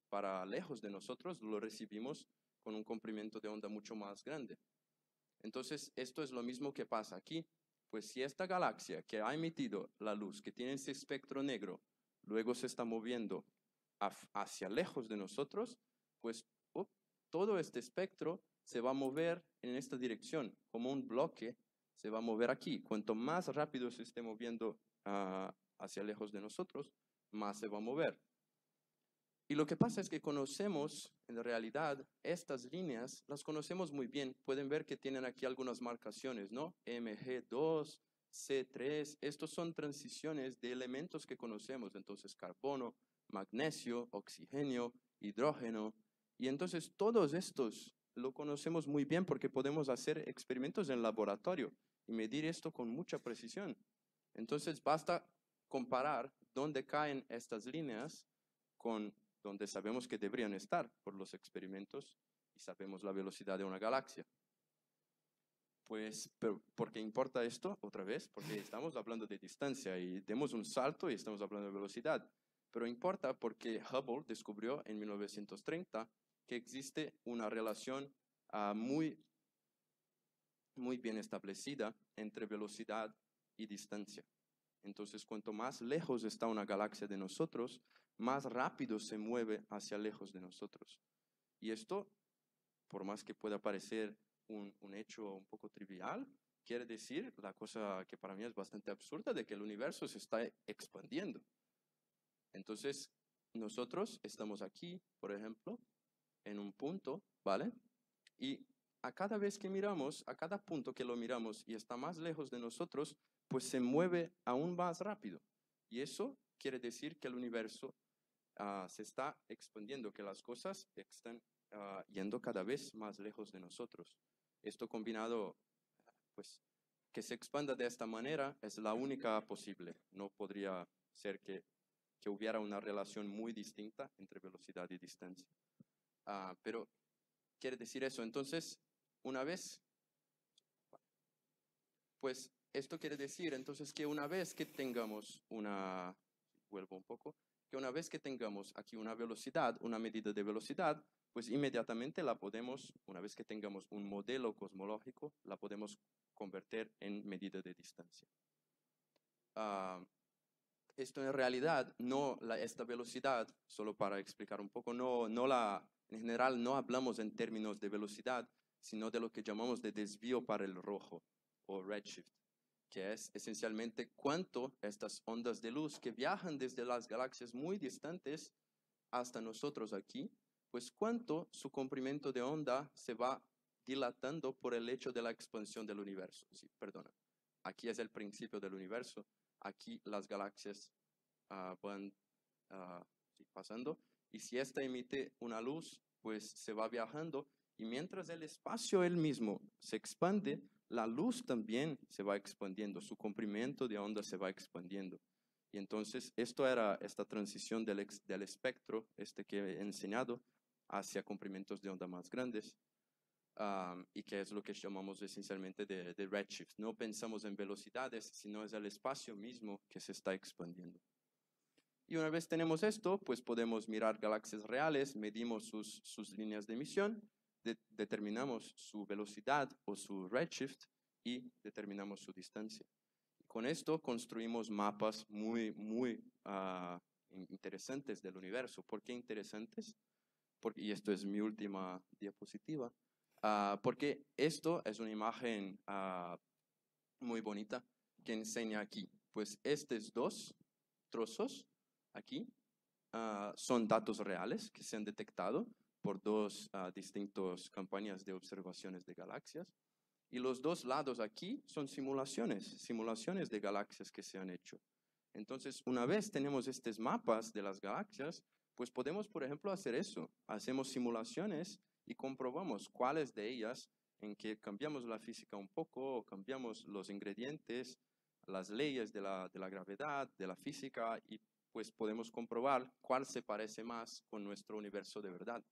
para lejos de nosotros, lo recibimos con un comprimento de onda mucho más grande. Entonces, esto es lo mismo que pasa aquí. Pues si esta galaxia que ha emitido la luz, que tiene ese espectro negro, luego se está moviendo hacia lejos de nosotros, pues todo este espectro se va a mover en esta dirección, como un bloque se va a mover aquí. Cuanto más rápido se esté moviendo hacia lejos de nosotros, más se va a mover. Y lo que pasa es que conocemos, en realidad, estas líneas, las conocemos muy bien. Pueden ver que tienen aquí algunas marcaciones, ¿no? Mg2, C3, estos son transiciones de elementos que conocemos. Entonces, carbono, magnesio, oxígeno, hidrógeno. Y entonces, todos estos lo conocemos muy bien porque podemos hacer experimentos en laboratorio y medir esto con mucha precisión. Entonces, basta comparar dónde caen estas líneas con donde sabemos que deberían estar por los experimentos y sabemos la velocidad de una galaxia. Pues, ¿por qué importa esto? Otra vez, porque estamos hablando de distancia y demos un salto y estamos hablando de velocidad. Pero importa porque Hubble descubrió en 1930 que existe una relación muy bien establecida entre velocidad y distancia. Entonces, cuanto más lejos está una galaxia de nosotros, más rápido se mueve hacia lejos de nosotros. Y esto, por más que pueda parecer un hecho un poco trivial, quiere decir la cosa que para mí es bastante absurda, de que el universo se está expandiendo. Entonces, nosotros estamos aquí, por ejemplo, en un punto, ¿vale? Y a cada vez que miramos, a cada punto que lo miramos y está más lejos de nosotros, pues se mueve aún más rápido. Y eso quiere decir que el universo se está expandiendo, que las cosas están yendo cada vez más lejos de nosotros. Esto combinado, pues, que se expanda de esta manera es la única posible. No podría ser que hubiera una relación muy distinta entre velocidad y distancia. Pero quiere decir eso. Entonces, una vez, pues... Esto quiere decir, entonces, que una vez que tengamos aquí una velocidad, una medida de velocidad, pues inmediatamente la podemos, una vez que tengamos un modelo cosmológico, la podemos convertir en medida de distancia. Esto en realidad, esta velocidad, solo para explicar un poco, en general no hablamos en términos de velocidad, sino de lo que llamamos de desvío para el rojo, o redshift, que es esencialmente cuánto estas ondas de luz que viajan desde las galaxias muy distantes hasta nosotros aquí, pues cuánto su comprimento de onda se va dilatando por el hecho de la expansión del universo. Sí, perdona. Aquí es el principio del universo. Aquí las galaxias van pasando. Y si esta emite una luz, pues se va viajando. Y mientras el espacio él mismo se expande, la luz también se va expandiendo, su comprimento de onda se va expandiendo. Y entonces, esto era esta transición del espectro, que he enseñado, hacia complementos de onda más grandes, y que es lo que llamamos esencialmente de redshift. No pensamos en velocidades, sino es el espacio mismo que se está expandiendo. Y una vez tenemos esto, pues podemos mirar galaxias reales, medimos sus líneas de emisión, determinamos su velocidad o su redshift y determinamos su distancia. Con esto construimos mapas muy interesantes del universo. ¿Por qué interesantes? Porque, y esto es mi última diapositiva, porque esto es una imagen muy bonita que enseña aquí. Pues estos dos trozos aquí son datos reales que se han detectado por dos distintas campañas de observaciones de galaxias. Y los dos lados aquí son simulaciones de galaxias que se han hecho. Entonces, una vez tenemos estos mapas de las galaxias, pues podemos, por ejemplo, hacer eso. Hacemos simulaciones y comprobamos cuáles de ellas, en que cambiamos la física un poco, o cambiamos los ingredientes, las leyes de la gravedad, de la física, y pues podemos comprobar cuál se parece más con nuestro universo de verdad.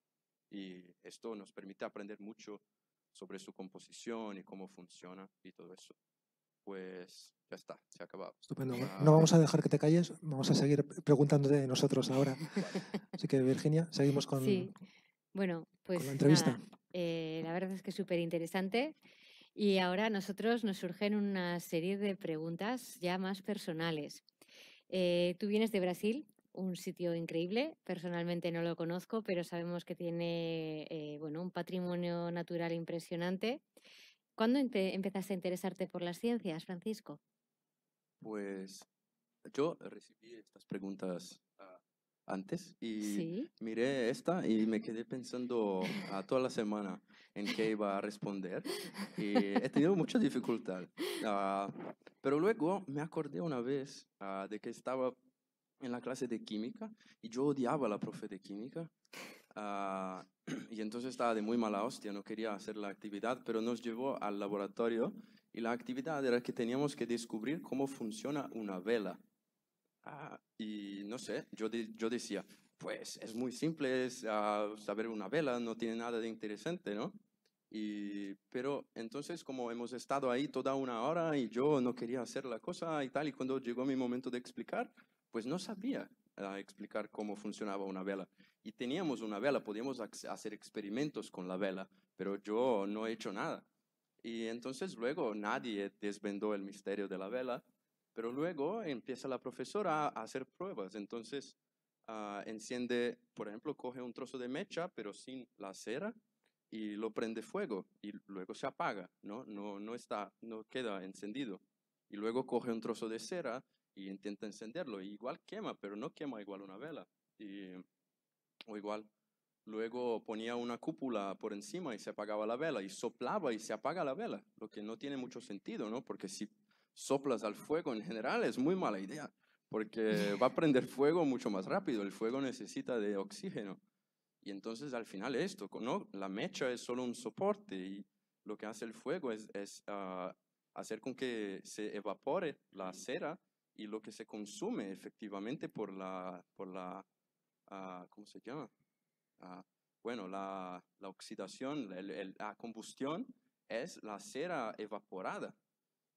Y esto nos permite aprender mucho sobre su composición y cómo funciona y todo eso. Pues ya está, se ha acabado. Estupendo. No vamos a dejar que te calles, vamos a seguir preguntándote nosotros ahora. Así que, Virginia, seguimos con, sí. Bueno, pues, con la entrevista. Nada, la verdad es que es súper interesante. Y ahora a nosotros nos surgen una serie de preguntas ya más personales. Tú vienes de Brasil, un sitio increíble. Personalmente no lo conozco, pero sabemos que tiene un patrimonio natural impresionante. ¿Cuándo empezaste a interesarte por las ciencias, Francisco? Pues yo recibí estas preguntas antes y miré esta y me quedé pensando toda la semana en qué iba a responder. Y he tenido mucha dificultad. Pero luego me acordé una vez de que estaba en la clase de química y yo odiaba a la profe de química. Y entonces estaba de muy mala hostia, no quería hacer la actividad, pero nos llevó al laboratorio y la actividad era que teníamos que descubrir cómo funciona una vela. Y no sé, yo decía, pues es muy simple saber una vela, no tiene nada de interesante, ¿no? Pero entonces como hemos estado ahí toda una hora y yo no quería hacer la cosa y tal, y cuando llegó mi momento de explicar, pues no sabía explicar cómo funcionaba una vela. Y teníamos una vela, podíamos hacer experimentos con la vela, pero yo no he hecho nada. Y entonces luego nadie desvendó el misterio de la vela, pero luego empieza la profesora a hacer pruebas. Entonces enciende, por ejemplo, coge un trozo de mecha, pero sin la cera, y lo prende fuego, y luego se apaga, ¿no? No queda encendido. Y luego coge un trozo de cera y intenta encenderlo, y igual quema, pero no quema igual una vela. O igual, luego ponía una cúpula por encima y se apagaba la vela, y soplaba y se apaga la vela, lo que no tiene mucho sentido, ¿no? Porque si soplas al fuego en general es muy mala idea, porque va a prender fuego mucho más rápido, el fuego necesita de oxígeno. Y entonces al final esto, ¿no? La mecha es solo un soporte y lo que hace el fuego es hacer con que se evapore la cera y lo que se consume efectivamente por la ¿cómo se llama? La oxidación, la combustión es la cera evaporada.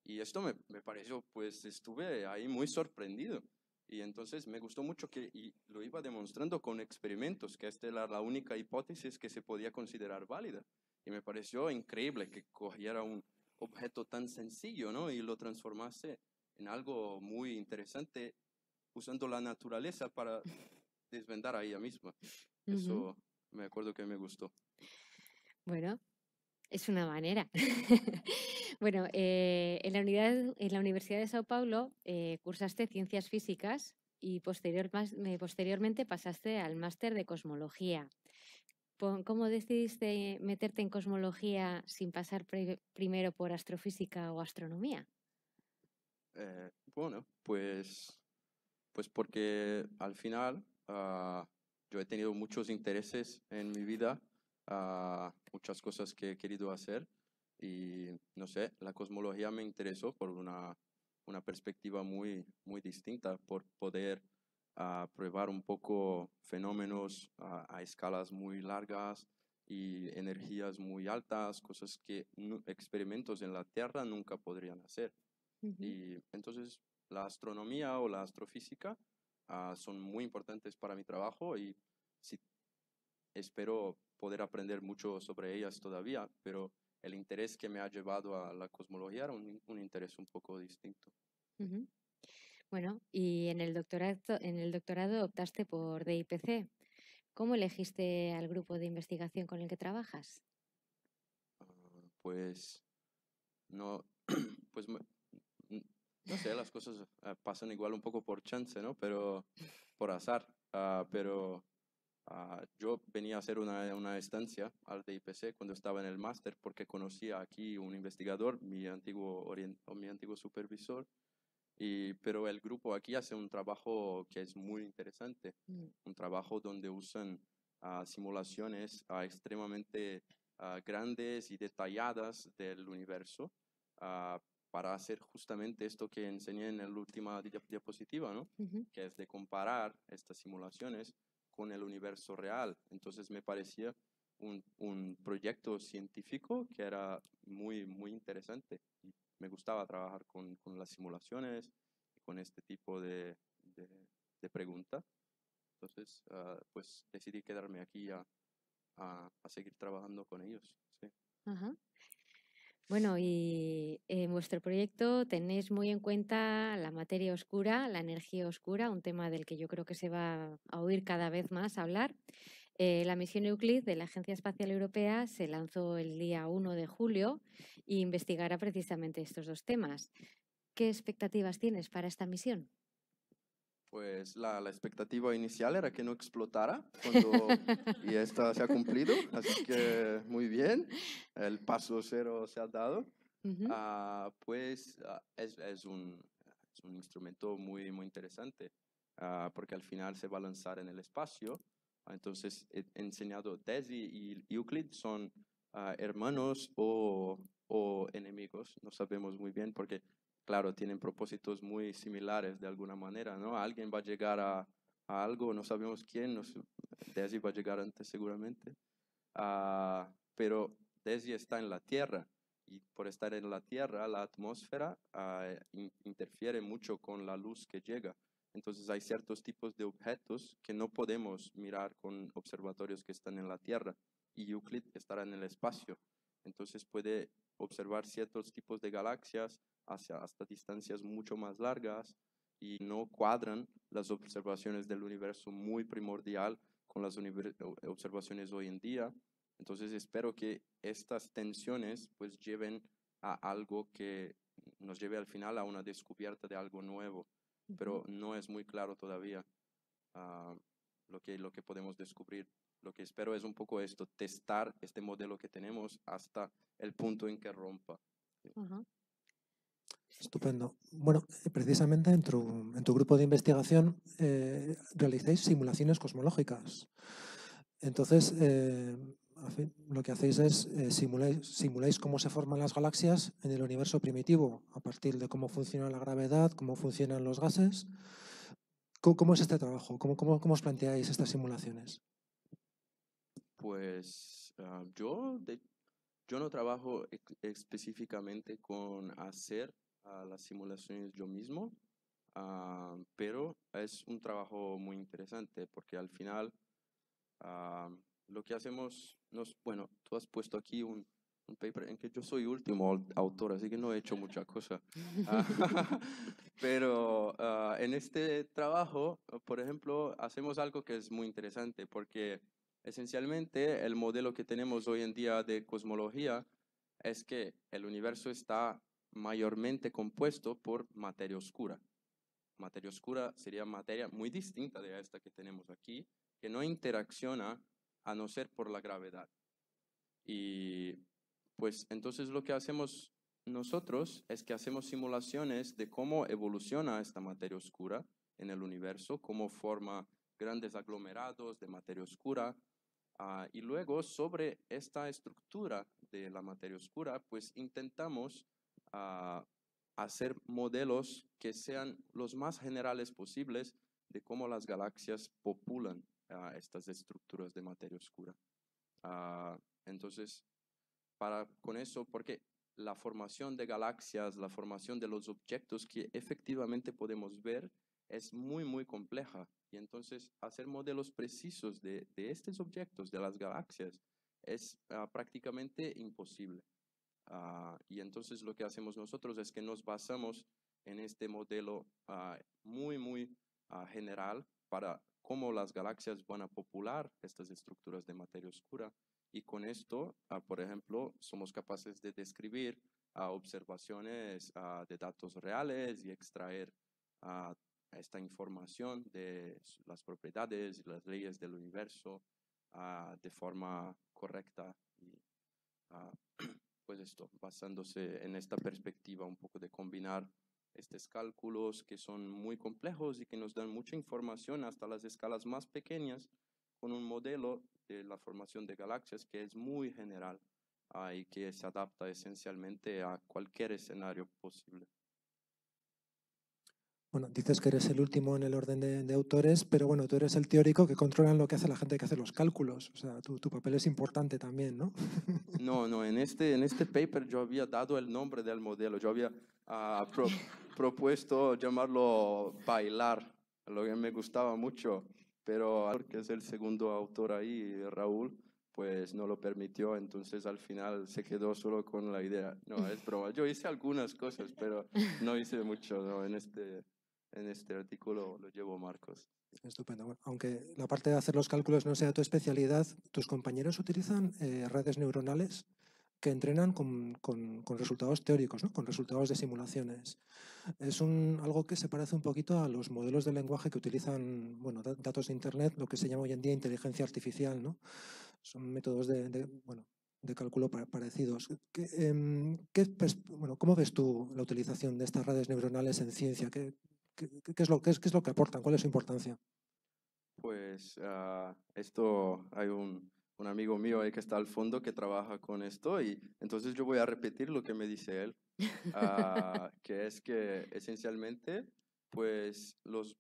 Y esto me pareció, pues estuve ahí muy sorprendido. Y entonces me gustó mucho que lo iba demostrando con experimentos, que esta era la única hipótesis que se podía considerar válida. Y me pareció increíble que cogiera un objeto tan sencillo, ¿no? Y lo transformase en algo muy interesante, usando la naturaleza para desvendar a ella misma. Eso me acuerdo que me gustó. Bueno, es una manera. Bueno, en la Universidad de Sao Paulo cursaste Ciencias Físicas y posteriormente pasaste al Máster de Cosmología. ¿Cómo decidiste meterte en Cosmología sin pasar primero por Astrofísica o Astronomía? Bueno, pues porque al final yo he tenido muchos intereses en mi vida, muchas cosas que he querido hacer. Y no sé, la cosmología me interesó por una perspectiva muy distinta, por poder probar un poco fenómenos a escalas muy largas y energías muy altas, cosas que experimentos en la Tierra nunca podrían hacer. Y entonces la astronomía o la astrofísica son muy importantes para mi trabajo y sí, espero poder aprender mucho sobre ellas todavía, pero el interés que me ha llevado a la cosmología era un interés un poco distinto. Uh-huh. Bueno, y en el doctorado optaste por DIPC. ¿Cómo elegiste al grupo de investigación con el que trabajas? Pues no sé, las cosas pasan igual un poco por chance, ¿no? Pero por azar. Yo venía a hacer una estancia al DIPC cuando estaba en el máster porque conocía aquí un investigador, mi antiguo supervisor, pero el grupo aquí hace un trabajo que es muy interesante, un trabajo donde usan simulaciones extremadamente grandes y detalladas del universo para hacer justamente esto que enseñé en la última diapositiva, ¿no? Uh-huh. Que es de comparar estas simulaciones con el universo real. Entonces me parecía un proyecto científico que era muy, muy interesante. Y me gustaba trabajar con las simulaciones y con este tipo de preguntas. Entonces, pues decidí quedarme aquí a seguir trabajando con ellos. Sí. Ajá. Bueno, y en vuestro proyecto tenéis muy en cuenta la materia oscura, la energía oscura, un tema del que yo creo que se va a oír cada vez más hablar. La misión Euclid de la Agencia Espacial Europea se lanzó el día 1 de julio e investigará precisamente estos dos temas. ¿Qué expectativas tienes para esta misión? Pues la expectativa inicial era que no explotara y esta se ha cumplido, así que muy bien, el paso cero se ha dado. Uh-huh. Pues es un instrumento muy, muy interesante porque al final se va a lanzar en el espacio. Entonces he enseñado DESI y Euclid son hermanos o enemigos, no sabemos muy bien porque... Claro, tienen propósitos muy similares de alguna manera, ¿no? Alguien va a llegar a algo, no sabemos quién, DESI va a llegar antes seguramente. Pero DESI está en la Tierra y por estar en la Tierra, la atmósfera interfiere mucho con la luz que llega. Entonces hay ciertos tipos de objetos que no podemos mirar con observatorios que están en la Tierra y Euclid estará en el espacio. Entonces puede observar ciertos tipos de galaxias, hasta distancias mucho más largas y no cuadran las observaciones del universo muy primordial con las observaciones hoy en día. Entonces espero que estas tensiones pues lleven a algo que nos lleve al final a una descubierta de algo nuevo, pero no es muy claro todavía lo que podemos descubrir. Lo que espero es un poco esto, testar este modelo que tenemos hasta el punto en que rompa. Uh-huh. Estupendo. Bueno, precisamente en tu grupo de investigación realizáis simulaciones cosmológicas. Entonces, lo que hacéis es simuláis cómo se forman las galaxias en el universo primitivo, a partir de cómo funciona la gravedad, cómo funcionan los gases. ¿Cómo es este trabajo? ¿Cómo os planteáis estas simulaciones? Pues yo no trabajo específicamente con hacer las simulaciones yo mismo, pero es un trabajo muy interesante porque al final lo que hacemos, bueno, tú has puesto aquí un paper en que yo soy último autor, así que no he hecho mucha cosa. Pero en este trabajo, por ejemplo, hacemos algo que es muy interesante porque... Esencialmente, el modelo que tenemos hoy en día de cosmología es que el universo está mayormente compuesto por materia oscura. Materia oscura sería materia muy distinta de esta que tenemos aquí, que no interacciona a no ser por la gravedad. Y pues entonces lo que hacemos nosotros es que hacemos simulaciones de cómo evoluciona esta materia oscura en el universo, cómo forma grandes aglomerados de materia oscura. Y luego, sobre esta estructura de la materia oscura, pues intentamos hacer modelos que sean los más generales posibles de cómo las galaxias populan estas estructuras de materia oscura. Entonces, con eso, porque la formación de galaxias, la formación de los objetos que efectivamente podemos ver, es muy, muy compleja. Y entonces hacer modelos precisos de estos objetos, de las galaxias, es prácticamente imposible. Y entonces lo que hacemos nosotros es que nos basamos en este modelo muy, muy general para cómo las galaxias van a popular estas estructuras de materia oscura. Y con esto, por ejemplo, somos capaces de describir observaciones de datos reales y extraer esta información de las propiedades y las leyes del universo de forma correcta. Y, pues esto, basándose en esta perspectiva un poco de combinar estos cálculos que son muy complejos y que nos dan mucha información hasta las escalas más pequeñas con un modelo de la formación de galaxias que es muy general y que se adapta esencialmente a cualquier escenario posible. Bueno, dices que eres el último en el orden de autores, pero bueno, tú eres el teórico que controla lo que hace la gente que hace los cálculos. O sea, tu papel es importante también, ¿no? No, no, en este paper yo había dado el nombre del modelo. Yo había propuesto llamarlo Bailar, lo que me gustaba mucho, pero porque es el segundo autor ahí, Raúl, pues no lo permitió, entonces al final se quedó solo con la idea. No, es broma. Yo hice algunas cosas, pero no hice mucho, ¿no? En este artículo lo llevo Marcos. Estupendo. Bueno, aunque la parte de hacer los cálculos no sea tu especialidad, tus compañeros utilizan redes neuronales que entrenan con resultados teóricos, ¿no? Con resultados de simulaciones. Es algo que se parece un poquito a los modelos de lenguaje que utilizan bueno, datos de Internet, lo que se llama hoy en día inteligencia artificial, ¿no? Son métodos de cálculo parecidos. ¿Cómo ves tú la utilización de estas redes neuronales en ciencia? ¿Qué es lo que aportan? ¿Cuál es su importancia? Pues esto hay un amigo mío ahí que está al fondo que trabaja con esto y entonces yo voy a repetir lo que me dice él, que es que esencialmente pues los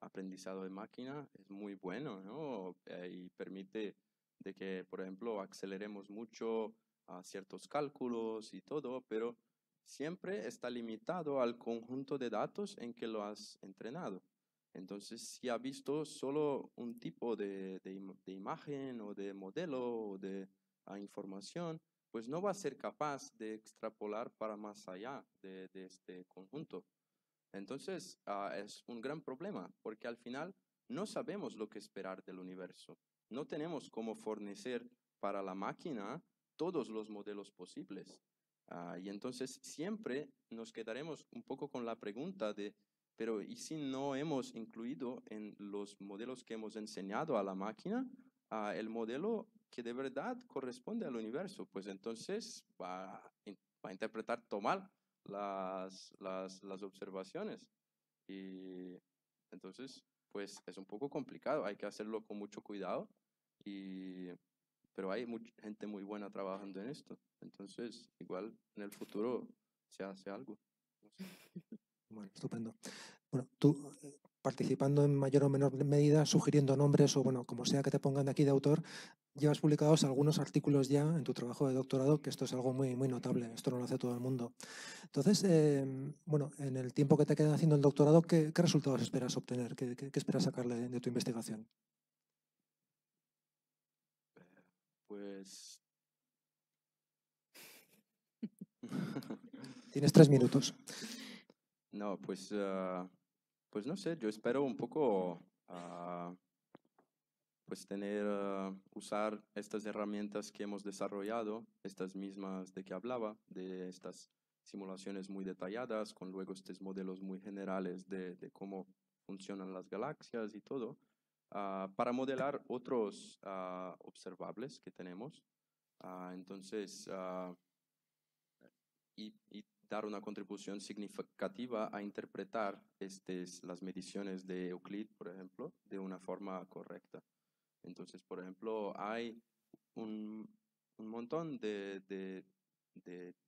aprendizado de máquina es muy bueno, ¿no? Y permite de que, por ejemplo, aceleremos mucho a ciertos cálculos y todo, pero siempre está limitado al conjunto de datos en que lo has entrenado. Entonces, si ha visto solo un tipo de imagen o de modelo o de información, pues no va a ser capaz de extrapolar para más allá de este conjunto. Entonces, es un gran problema, porque al final no sabemos lo que esperar del universo. No tenemos cómo fornecer para la máquina todos los modelos posibles. Y entonces siempre nos quedaremos un poco con la pregunta de, pero ¿y si no hemos incluido en los modelos que hemos enseñado a la máquina el modelo que de verdad corresponde al universo? Pues entonces va a interpretar todo mal las observaciones. Y entonces, pues es un poco complicado, hay que hacerlo con mucho cuidado, pero hay mucha gente muy buena trabajando en esto. Entonces, igual en el futuro se hace algo. Bueno, estupendo. Bueno, tú participando en mayor o menor medida, sugiriendo nombres o bueno, como sea que te pongan de aquí de autor, llevas publicados algunos artículos ya en tu trabajo de doctorado, que esto es algo muy, muy notable, esto no lo hace todo el mundo. Entonces, bueno, en el tiempo que te queda haciendo el doctorado, ¿qué resultados esperas obtener? ¿Qué esperas sacarle de tu investigación? Pues... Tienes 3 minutos. No, pues, pues no sé, yo espero un poco... pues tener, usar estas herramientas que hemos desarrollado, estas mismas de que hablaba, de estas simulaciones muy detalladas, con luego estos modelos muy generales de cómo funcionan las galaxias y todo, para modelar otros observables que tenemos. Entonces, y dar una contribución significativa a interpretar las mediciones de Euclid, por ejemplo, de una forma correcta. Entonces, por ejemplo, hay un montón de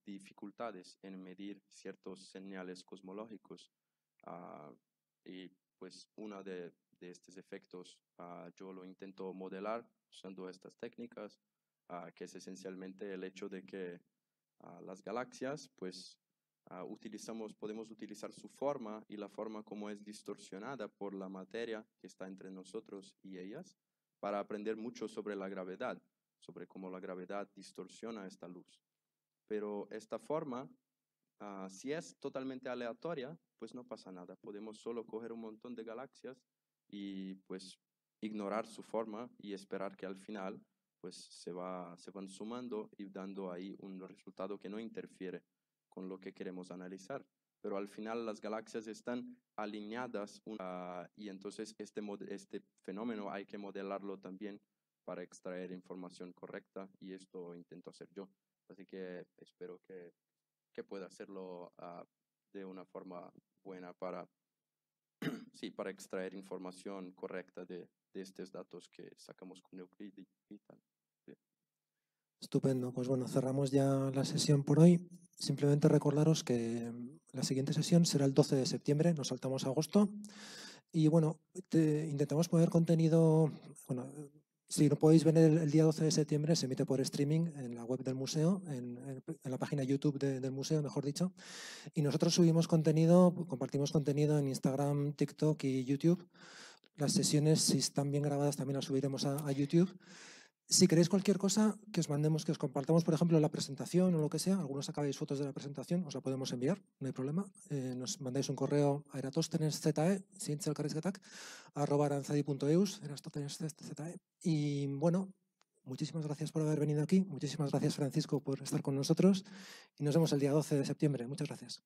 dificultades en medir ciertos señales cosmológicos. Y pues uno de estos efectos yo lo intento modelar usando estas técnicas, que es esencialmente el hecho de que las galaxias pues, podemos utilizar su forma y la forma como es distorsionada por la materia que está entre nosotros y ellas para aprender mucho sobre la gravedad, sobre cómo la gravedad distorsiona esta luz. Pero esta forma, si es totalmente aleatoria, pues no pasa nada. Podemos solo coger un montón de galaxias y pues ignorar su forma y esperar que al final pues se van sumando y dando ahí un resultado que no interfiere con lo que queremos analizar. Pero al final las galaxias están alineadas y entonces este fenómeno hay que modelarlo también para extraer información correcta, y esto intento hacer yo. Así que espero que pueda hacerlo de una forma buena para, sí, para extraer información correcta de estos datos que sacamos con Euclid y tal. Estupendo. Pues bueno, cerramos ya la sesión por hoy. Simplemente recordaros que la siguiente sesión será el 12 de septiembre, nos saltamos a agosto. Y bueno, intentamos poner contenido... Bueno, si no podéis ver el día 12 de septiembre, se emite por streaming en la web del museo, en la página YouTube del museo, mejor dicho. Y nosotros subimos contenido, compartimos contenido en Instagram, TikTok y YouTube. Las sesiones, si están bien grabadas, también las subiremos a YouTube. Si queréis cualquier cosa que os mandemos, que os compartamos, por ejemplo, la presentación o lo que sea, algunos sacáis fotos de la presentación, os la podemos enviar, no hay problema. Nos mandáis un correo a eratósteneszae@aranzadi.eus, eratósteneszae. Y bueno, muchísimas gracias por haber venido aquí, muchísimas gracias, Francisco, por estar con nosotros, y nos vemos el día 12 de septiembre. Muchas gracias.